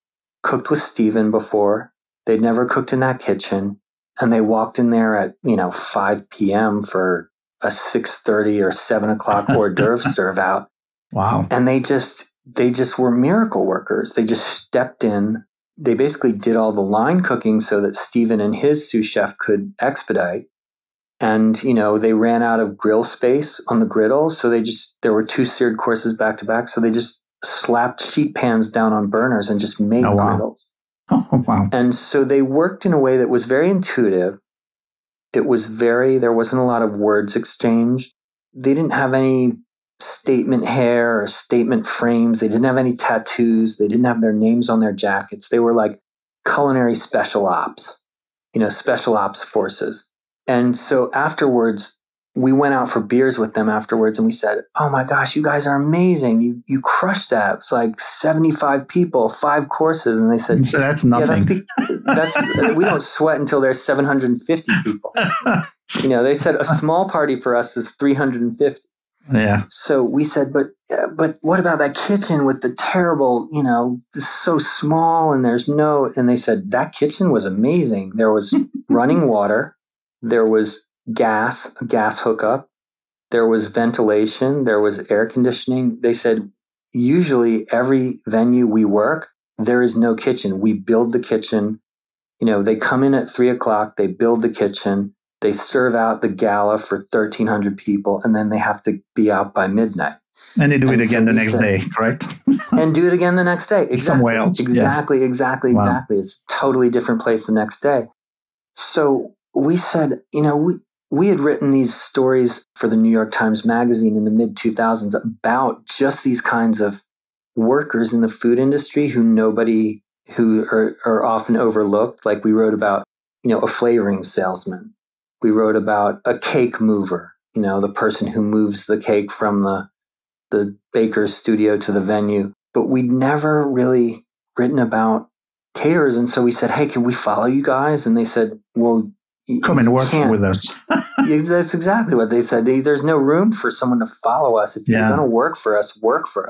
cooked with Stephen before. They'd never cooked in that kitchen. And they walked in there at, you know, 5 p.m. for a 6:30 or 7 o'clock hors d'oeuvres serve out. Wow. And they just were miracle workers. They just stepped in. They basically did all the line cooking so that Stephen and his sous chef could expedite. And, you know, they ran out of grill space on the griddle. So there were two seared courses back to back. So they just slapped sheet pans down on burners and just made griddles. Oh, wow. And so they worked in a way that was very intuitive. It was there wasn't a lot of words exchanged. They didn't have any statement hair or statement frames. They didn't have any tattoos. They didn't have their names on their jackets. They were like culinary special ops, special ops forces. And so afterwards, we went out for beers with them afterwards and we said, oh my gosh, you guys are amazing. You crushed that. It's like 75 people, 5 courses. And they said, so that's nothing. We don't sweat until there's 750 people. They said a small party for us is 350. Yeah. So we said, but what about that kitchen with the terrible, it's so small and and they said, that kitchen was amazing. There was running water. There was gas hookup. There was ventilation. There was air conditioning. They said, usually every venue we work, there is no kitchen. We build the kitchen. They come in at 3:00. They build the kitchen. They serve out the gala for 1,300 people, and then they have to be out by midnight. And they do it again the next day, correct? And do it again the next day. Exactly. Somewhere else. Exactly, yeah. Exactly. Wow. It's a totally different place the next day. So we said, we had written these stories for the New York Times Magazine in the mid-2000s about just these kinds of workers in the food industry who are often overlooked. Like we wrote about, a flavoring salesman. We wrote about a cake mover, the person who moves the cake from the baker's studio to the venue. But we'd never really written about caterers. And so we said, hey, can we follow you guys? And they said, well, come and work with us. That's exactly what they said. There's no room for someone to follow us. If you're going to work for us. Oh,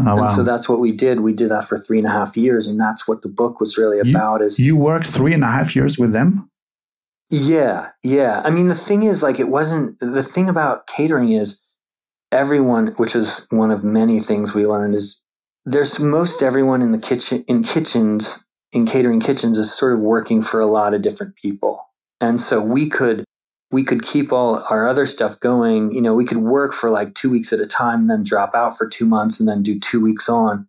and wow. So that's what we did. We did that for 3.5 years. And that's what the book was really about. You worked 3.5 years with them? Yeah. I mean, the thing is, the thing about catering is everyone, which is one of many things we learned, is there's most everyone in the kitchen, in catering kitchens is sort of working for a lot of different people. And so we could keep all our other stuff going. We could work for like 2 weeks at a time, and then drop out for 2 months and then do 2 weeks on.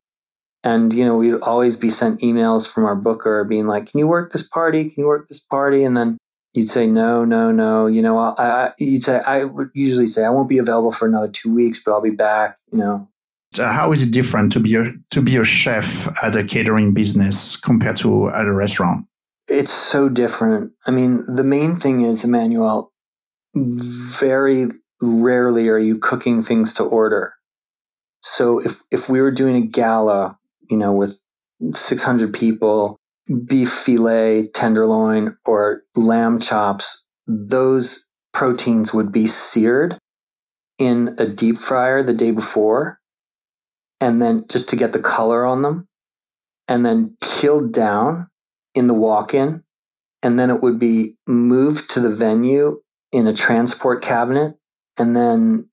And, we'd always be sent emails from our booker being like, can you work this party? Can you work this party? And then you'd say, no. I would usually say, I won't be available for another 2 weeks, but I'll be back, How is it different to be a chef at a catering business compared to at a restaurant? It's so different. I mean, the main thing is, Emmanuel, very rarely are you cooking things to order. So if we were doing a gala, with 600 people, beef filet, tenderloin, or lamb chops, those proteins would be seared in a deep fryer the day before, and then just to get the color on them, and then peeled down in the walk-in, and then it would be moved to the venue in a transport cabinet, and then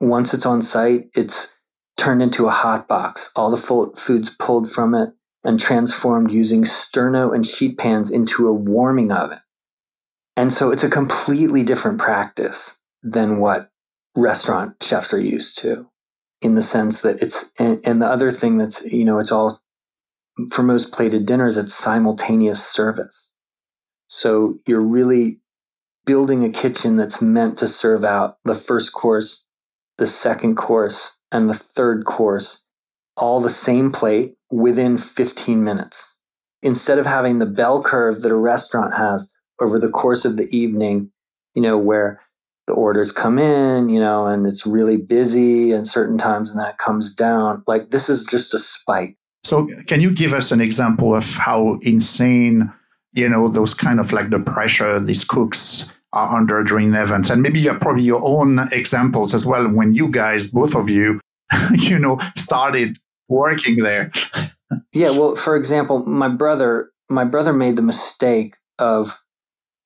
once it's on site, it's turned into a hotbox. All the foods pulled from it and transformed using sterno and sheet pans into a warming oven. And so it's a completely different practice than what restaurant chefs are used to, in the sense that and the other thing that's, it's all, for most plated dinners, it's simultaneous service. So you're really building a kitchen that's meant to serve out the first course, the second course, and the third course, all the same plate within 15 minutes. Instead of having the bell curve that a restaurant has over the course of the evening, where the orders come in, and it's really busy and certain times and that comes down, like this is just a spike. So can you give us an example of how insane, those kind of like the pressure these cooks are under during events? And maybe probably your own examples as well when you guys, both of you, started working there. Yeah, well, for example, my brother made the mistake of,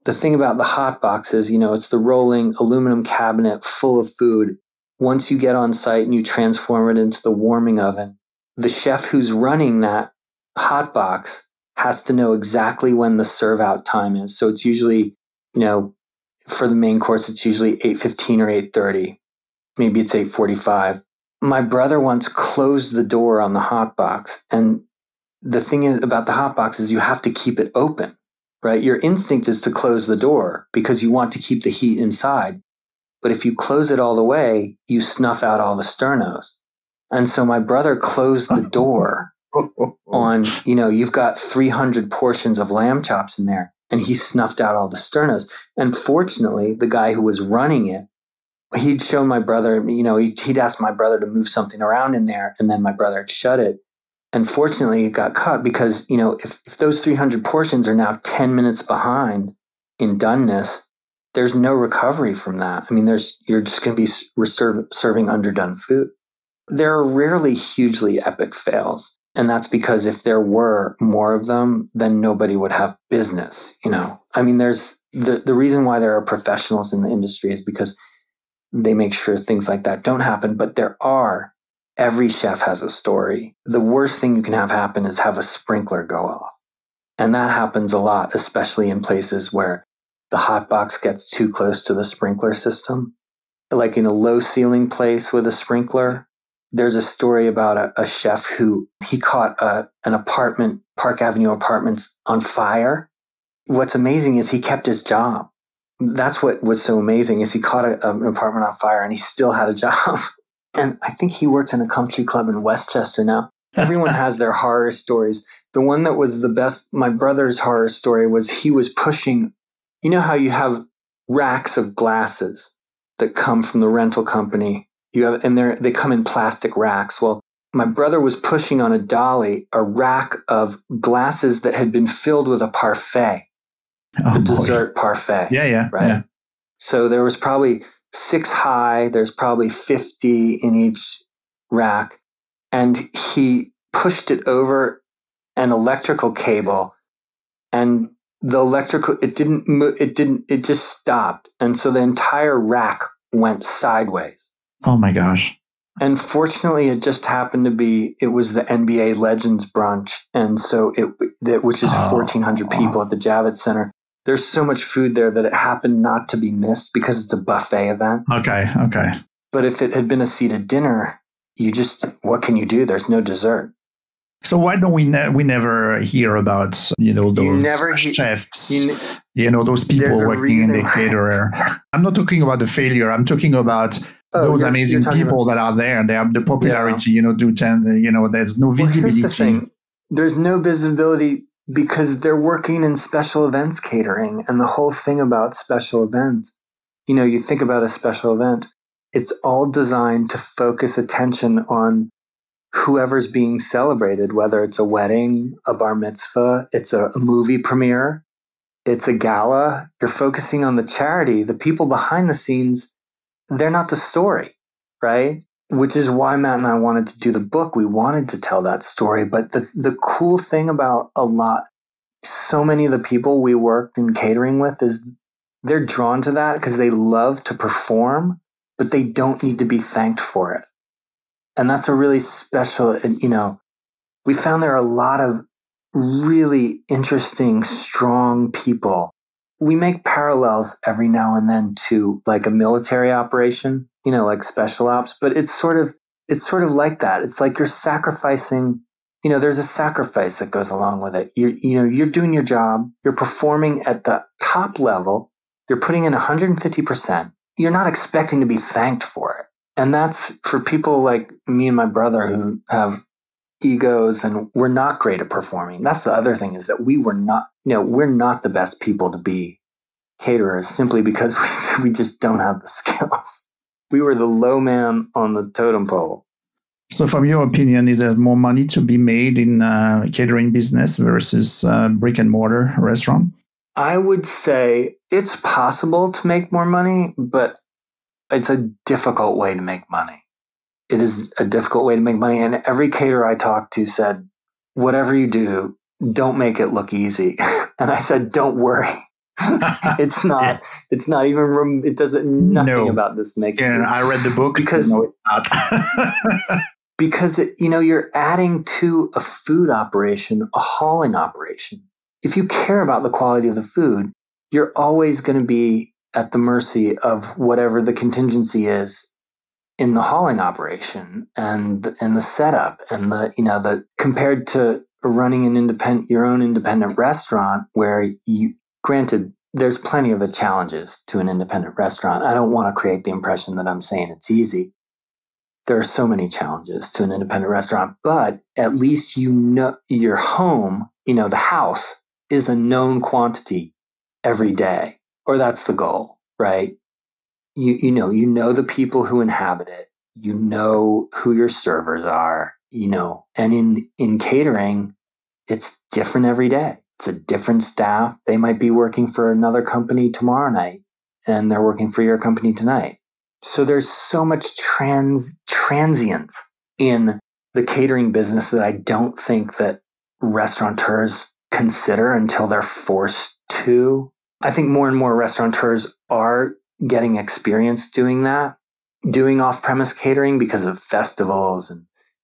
the thing about the hot boxes, it's the rolling aluminum cabinet full of food. Once you get on site and you transform it into the warming oven, the chef who's running that hot box has to know exactly when the serve out time is. So it's usually, for the main course, it's usually 8:15 or 8:30. Maybe it's 8:45. my brother once closed the door on the Hotbox. And the thing is about the Hotbox is you have to keep it open, right? Your instinct is to close the door because you want to keep the heat inside. But if you close it all the way, you snuff out all the sternos. And so my brother closed the door on, you know, you've got 300 portions of lamb chops in there. And he snuffed out all the sternos. And fortunately, the guy who was running it, he'd shown my brother, you know, he'd asked my brother to move something around in there. And then my brother had shut it. And fortunately, it got cut because, you know, if those 300 portions are now 10 minutes behind in doneness, there's no recovery from that. I mean, you're just going to be serving underdone food. There are rarely hugely epic fails. And that's because if there were more of them, then nobody would have business, you know. I mean, there's the reason why there are professionals in the industry is because they make sure things like that don't happen. But every chef has a story. The worst thing you can have happen is have a sprinkler go off. And that happens a lot, especially in places where the Hotbox gets too close to the sprinkler system. Like in a low ceiling place with a sprinkler. There's a story about a chef who he caught an apartment, Park Avenue Apartments, on fire. What's amazing is he kept his job. That's what was so amazing is he caught an apartment on fire and he still had a job. And I think he works in a country club in Westchester now. Everyone has their horror stories. The one that was the best, my brother's horror story was he was pushing, you know how you have racks of glasses that come from the rental company. They come in plastic racks. Well, my brother was pushing on a dolly a rack of glasses that had been filled with a parfait, dessert parfait. Yeah, right. Yeah. So there was probably 6 high. There's probably 50 in each rack, and he pushed it over an electrical cable, and the electrical it just stopped, and so the entire rack went sideways. Oh my gosh. And fortunately, it just happened to be, it was the NBA Legends brunch. And so which is 1,400 people at the Javits Center. There's so much food there that it happened not to be missed because it's a buffet event. Okay. But if it had been a seated dinner, what can you do? There's no dessert. So why don't we never hear about, you know, those chefs, you know, those people working in the caterer? I'm not talking about the failure. I'm talking about those amazing people that are there, and they have the popularity, yeah. You know, there's no visibility. Here's the thing. There's no visibility because they're working in special events catering, and the whole thing about special events, you know, you think about a special event, it's all designed to focus attention on whoever's being celebrated, whether it's a wedding, a bar mitzvah, it's a movie premiere, it's a gala. You're focusing on the charity. The people behind the scenes, they're not the story, right? Which is why Matt and I wanted to do the book. We wanted to tell that story. But the cool thing about so many of the people we worked in catering with is they're drawn to that because they love to perform, but they don't need to be thanked for it. And that's a really special, you know, we found there are a lot of really interesting, strong people. We make parallels every now and then to like a military operation, you know, like special ops, but it's sort of like that. It's like you're sacrificing, you know, there's a sacrifice that goes along with it. You're doing your job. You're performing at the top level. You're putting in 150%. You're not expecting to be thanked for it. And that's for people like me and my brother who have egos and we're not great at performing. That's the other thing is that we were not, you know, we're not the best people to be caterers simply because we just don't have the skills. We were the low man on the totem pole. So from your opinion, is there more money to be made in catering business versus brick and mortar restaurant? I would say it's possible to make more money, but it's a difficult way to make money. It is a difficult way to make money. And every caterer I talked to said, whatever you do, don't make it look easy. And I said, don't worry. About this making. And I read the book. Because, no, it's not. Because it, you know, you're adding to a food operation, a hauling operation. If you care about the quality of the food, you're always going to be at the mercy of whatever the contingency is in the hauling operation and the setup and the compared to running an your own independent restaurant where you, granted, there's plenty of the challenges to an independent restaurant. I don't want to create the impression that I'm saying it's easy. There are so many challenges to an independent restaurant, but at least your home, the house is a known quantity every day, or that's the goal, right? You know the people who inhabit it, who your servers are, and in catering, it's different every day. It's a different staff. They might be working for another company tomorrow night and they're working for your company tonight. So there's so much transience in the catering business that I don't think that restaurateurs consider until they're forced to. I think more and more restaurateurs are getting experience doing that, doing off-premise catering because of festivals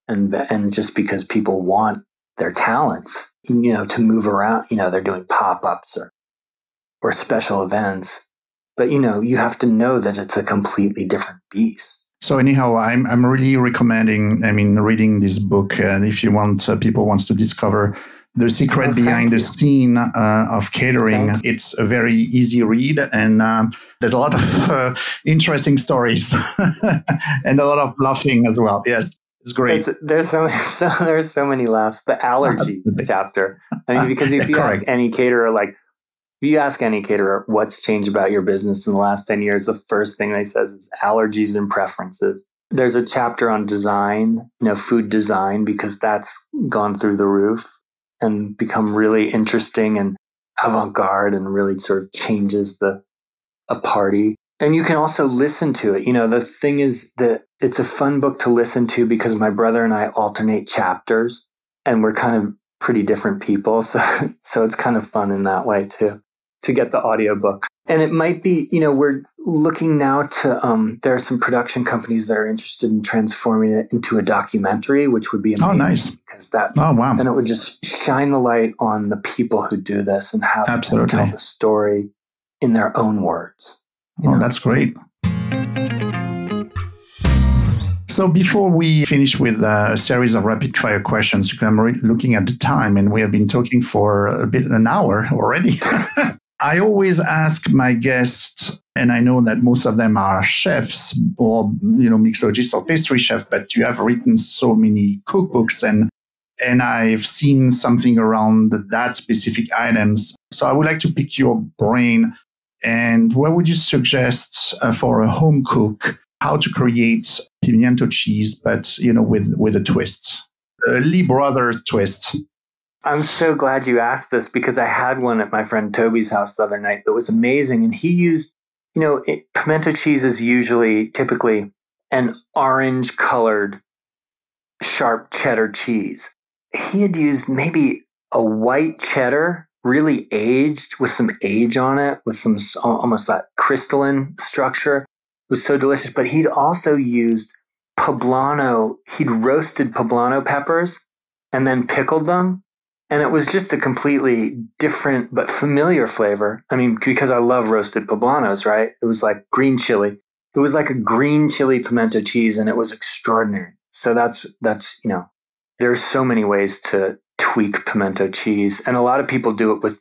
and just because people want their talents, to move around. They're doing pop-ups or special events. But, you have to know that it's a completely different beast. So anyhow, I'm really recommending, reading this book. And if you want, people wants to discover the secret behind the scene of catering, it's a very easy read. And there's a lot of interesting stories and a lot of laughing as well. Yes. It's great. There's so many laughs. The allergies chapter. Because if you ask any caterer, what's changed about your business in the last 10 years, the first thing they says is allergies and preferences. There's a chapter on design, food design, because that's gone through the roof and become really interesting and avant-garde and really sort of changes a party. And you can also listen to it. The thing is that it's a fun book to listen to because my brother and I alternate chapters and we're kind of pretty different people. So it's kind of fun in that way too, to get the audiobook. And it might be, we're looking now to, there are some production companies that are interested in transforming it into a documentary, which would be amazing. Oh, nice. Because that, then it would just shine the light on the people who do this and how to tell the story in their own words. Oh, that's great. So before we finish with a series of rapid-fire questions, I'm looking at the time, and we have been talking for an hour already. I always ask my guests, and I know that most of them are chefs or mixologists or pastry chefs, but you have written so many cookbooks, and I've seen something around that specific items. So I would like to pick your brain. And what would you suggest for a home cook, how to create pimiento cheese, but, with a twist, a Lee Brothers twist? I'm so glad you asked this because I had one at my friend Toby's house the other night that was amazing. And he used, pimento cheese is typically an orange colored sharp cheddar cheese. He had used maybe a white cheddar, really aged with some age on it, with some almost that crystalline structure. It was so delicious. But he'd also used poblano. He'd roasted poblano peppers and then pickled them. And it was just a completely different but familiar flavor. Because I love roasted poblanos, right? It was like green chili. It was like a green chili pimento cheese, and it was extraordinary. So that's there's so many ways to tweak pimento cheese, and a lot of people do it with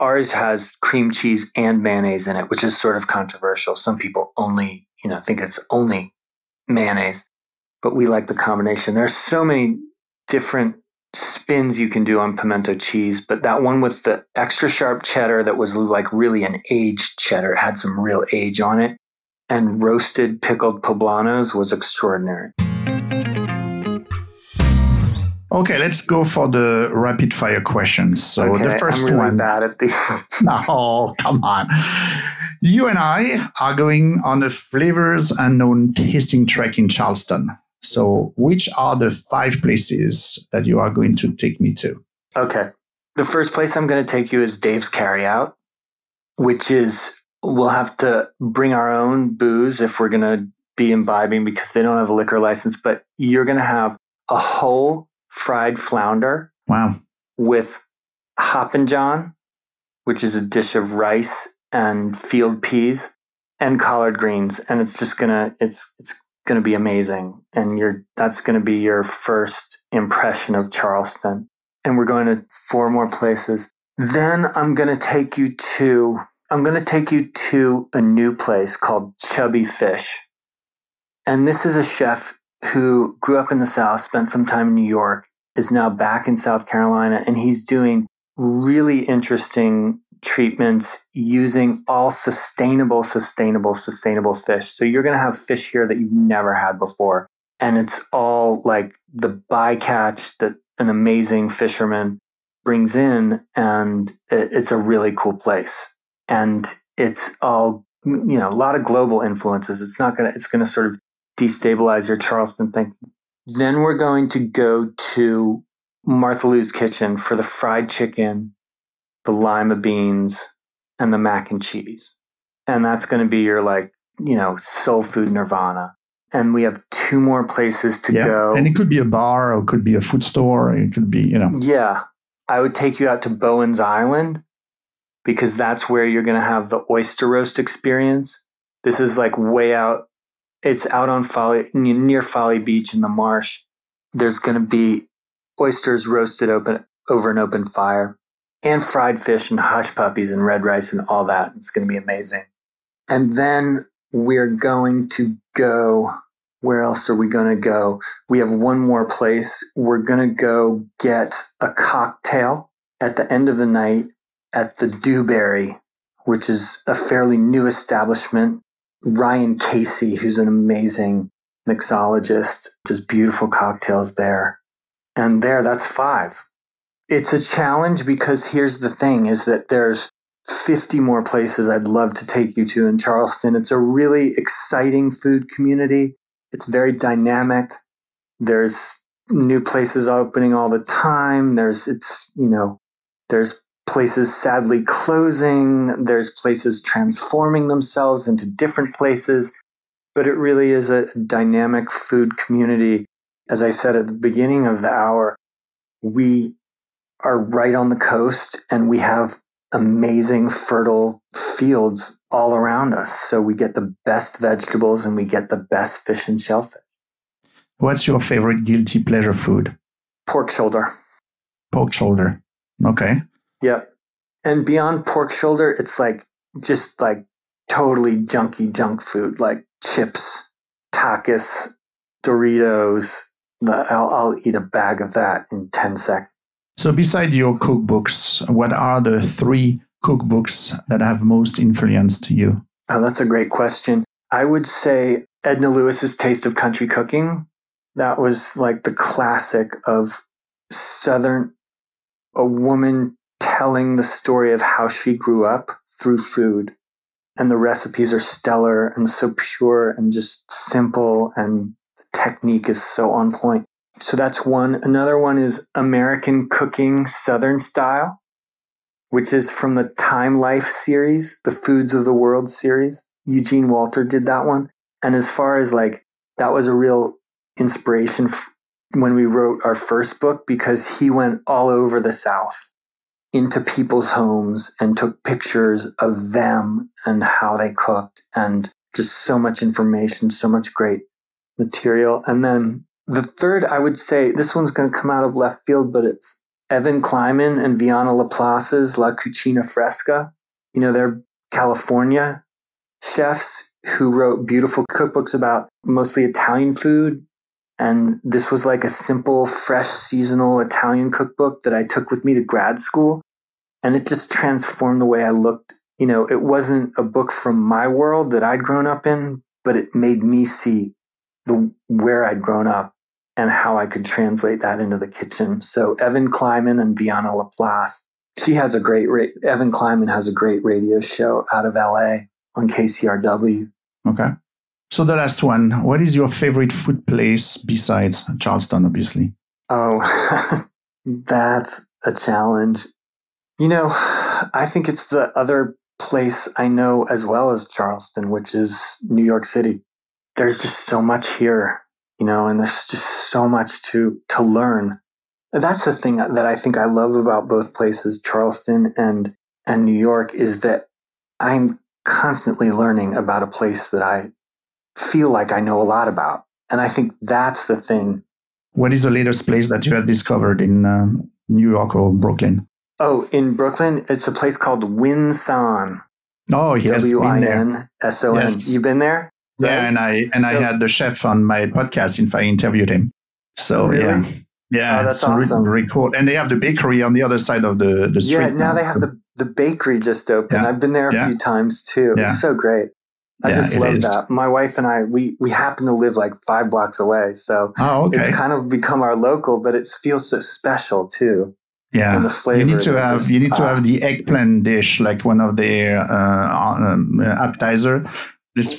ours has cream cheese and mayonnaise in it, which is sort of controversial. Some people only think it's only mayonnaise, but we like the combination. There's so many different spins you can do on pimento cheese, but that one with the extra sharp cheddar that was like really an aged cheddar, had some real age on it, and roasted pickled poblanos was extraordinary. Okay, let's go for the rapid fire questions. So the first one. I'm really bad at these. No, come on. You and I are going on a Flavors Unknown tasting trek in Charleston. So which are the 5 places that you are going to take me to? Okay. The first place I'm going to take you is Dave's Carryout, which is we'll have to bring our own booze if we're going to be imbibing because they don't have a liquor license, but you're going to have a whole fried flounder with hop and john, which is a dish of rice and field peas and collard greens, and it's going to be amazing. And that's going to be your first impression of Charleston. And we're going to 4 more places. Then I'm going to take you to a new place called Chubby Fish. And this is a chef who grew up in the South, spent some time in New York, is now back in South Carolina, and he's doing really interesting treatments using all sustainable fish. So you're going to have fish here that you've never had before. And it's all like the bycatch that an amazing fisherman brings in, and it's a really cool place. And it's all, a lot of global influences. It's going to sort of destabilize your Charleston thinking. Then we're going to go to Martha Lou's Kitchen for the fried chicken, the lima beans, and the mac and cheese. And that's going to be your soul food nirvana. And we have 2 more places to go. And it could be a bar, or it could be a food store, or it could be, Yeah. I would take you out to Bowen's Island, because that's where you're going to have the oyster roast experience. This is way out. It's out on Folly, near Folly Beach in the marsh. There's going to be oysters roasted over an open fire, and fried fish and hush puppies and red rice and all that. It's going to be amazing. And then we're going to go. Where else are we going to go? We have 1 more place. We're going to go get a cocktail at the end of the night at the Dewberry, which is a fairly new establishment. Ryan Casey, who's an amazing mixologist, does beautiful cocktails there. And that's 5. It's a challenge, because here's the thing, is that there's 50 more places I'd love to take you to in Charleston. It's a really exciting food community. It's very dynamic. There's new places opening all the time. There's places sadly closing. There's places transforming themselves into different places. But it really is a dynamic food community. As I said at the beginning of the hour, we are right on the coast, and we have amazing fertile fields all around us. So we get the best vegetables, and we get the best fish and shellfish. What's your favorite guilty pleasure food? Pork shoulder. Pork shoulder. Okay. Yeah. And beyond pork shoulder, it's totally junk food, like chips, tacos, Doritos. I'll eat a bag of that in 10 seconds. So besides your cookbooks, what are the 3 cookbooks that have most influenced you? Oh, that's a great question. I would say Edna Lewis's Taste of Country Cooking. That was the classic of a woman telling the story of how she grew up through food. And the recipes are stellar and so pure and just simple, and the technique is so on point. So that's one. Another one is American Cooking Southern Style, which is from the Time Life series, the Foods of the World series. Eugene Walter did that one. And as far as that was a real inspiration when we wrote our first book, because he went all over the South into people's homes and took pictures of them and how they cooked, and just so much information, so much great material. And then the third, I would say, this one's going to come out of left field, but it's Evan Kleiman and Viana Laplace's La Cucina Fresca. They're California chefs who wrote beautiful cookbooks about mostly Italian food. And this was a simple, fresh, seasonal Italian cookbook that I took with me to grad school. And it just transformed the way I looked. It wasn't a book from my world that I'd grown up in, but it made me see where I'd grown up, and how I could translate that into the kitchen. So Evan Kleiman and Viana Laplace. Evan Kleiman has a great radio show out of LA on KCRW. Okay. So the last one, what is your favorite food place besides Charleston, obviously? Oh, that's a challenge. I think it's the other place I know as well as Charleston, which is New York City. There's just so much here. And there's just so much to learn. That's the thing that I think I love about both places, Charleston and New York, is that I'm constantly learning about a place that I feel like I know a lot about. And I think that's the thing. What is the latest place that you have discovered in New York or Brooklyn? Oh, in Brooklyn, it's a place called Winson. Oh, yes. W-I-N-S-O-N. Yes. You've been there? Right? Yeah, and I had the chef on my podcast. In fact, I interviewed him. So, really? Yeah. Yeah, oh, that's awesome. Really cool. And they have the bakery on the other side of the street. Yeah, now they have the bakery just open. Yeah. I've been there a few times too. Yeah. It's so great. I just love that. My wife and I, we happen to live like 5 blocks away. So it's kind of become our local, but it feels so special too. Yeah. And the flavors. You need to have the eggplant dish, like one of their appetizer.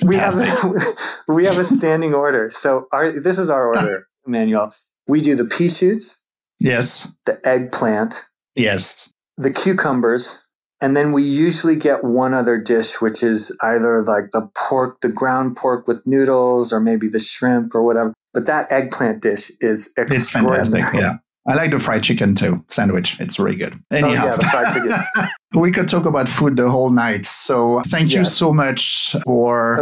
We have a standing order. So this is our order, Emmanuel. We do the pea shoots, yes, the eggplant, yes, the cucumbers, and then we usually get one other dish, which is either like the pork, the ground pork with noodles, or maybe the shrimp or whatever. But that eggplant dish is extraordinary. It's fantastic, yeah. I like the fried chicken too, sandwich. It's really good. Anyhow. Oh, yeah, the fried chicken. We could talk about food the whole night. So thank you so much for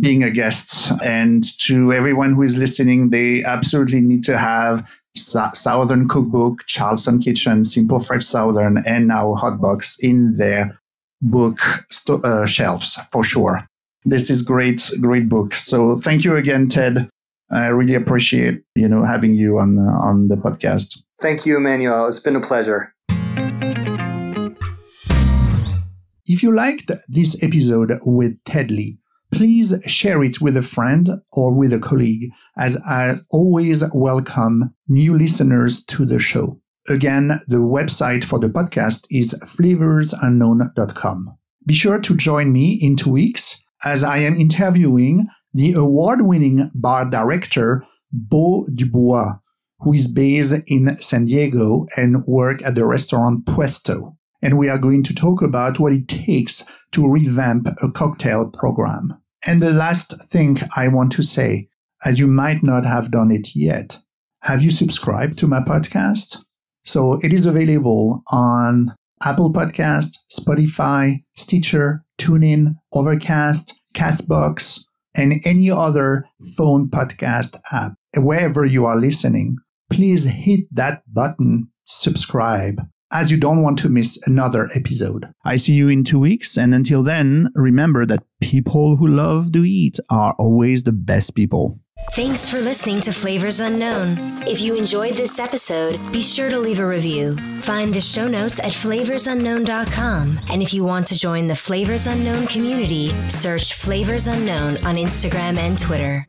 being a guest. And to everyone who is listening, they absolutely need to have Southern Cookbook, Charleston Kitchen, Simple Fresh Southern, and now Hotbox in their book shelves for sure. This is great book. So thank you again, Ted. I really appreciate, having you on the podcast. Thank you, Emmanuel. It's been a pleasure. If you liked this episode with Ted Lee, please share it with a friend or with a colleague, as I always welcome new listeners to the show. Again, the website for the podcast is flavorsunknown.com. Be sure to join me in 2 weeks as I am interviewing the award-winning bar director, Beau Dubois, who is based in San Diego and works at the restaurant Puesto. And we are going to talk about what it takes to revamp a cocktail program. And the last thing I want to say, as you might not have done it yet, have you subscribed to my podcast? So it is available on Apple Podcasts, Spotify, Stitcher, TuneIn, Overcast, CastBox, and any other phone podcast app. Wherever you are listening, please hit that button, subscribe, as you don't want to miss another episode. I see you in 2 weeks, and until then, remember that people who love to eat are always the best people. Thanks for listening to Flavors Unknown. If you enjoyed this episode, be sure to leave a review. Find the show notes at flavorsunknown.com. And if you want to join the Flavors Unknown community, search Flavors Unknown on Instagram and Twitter.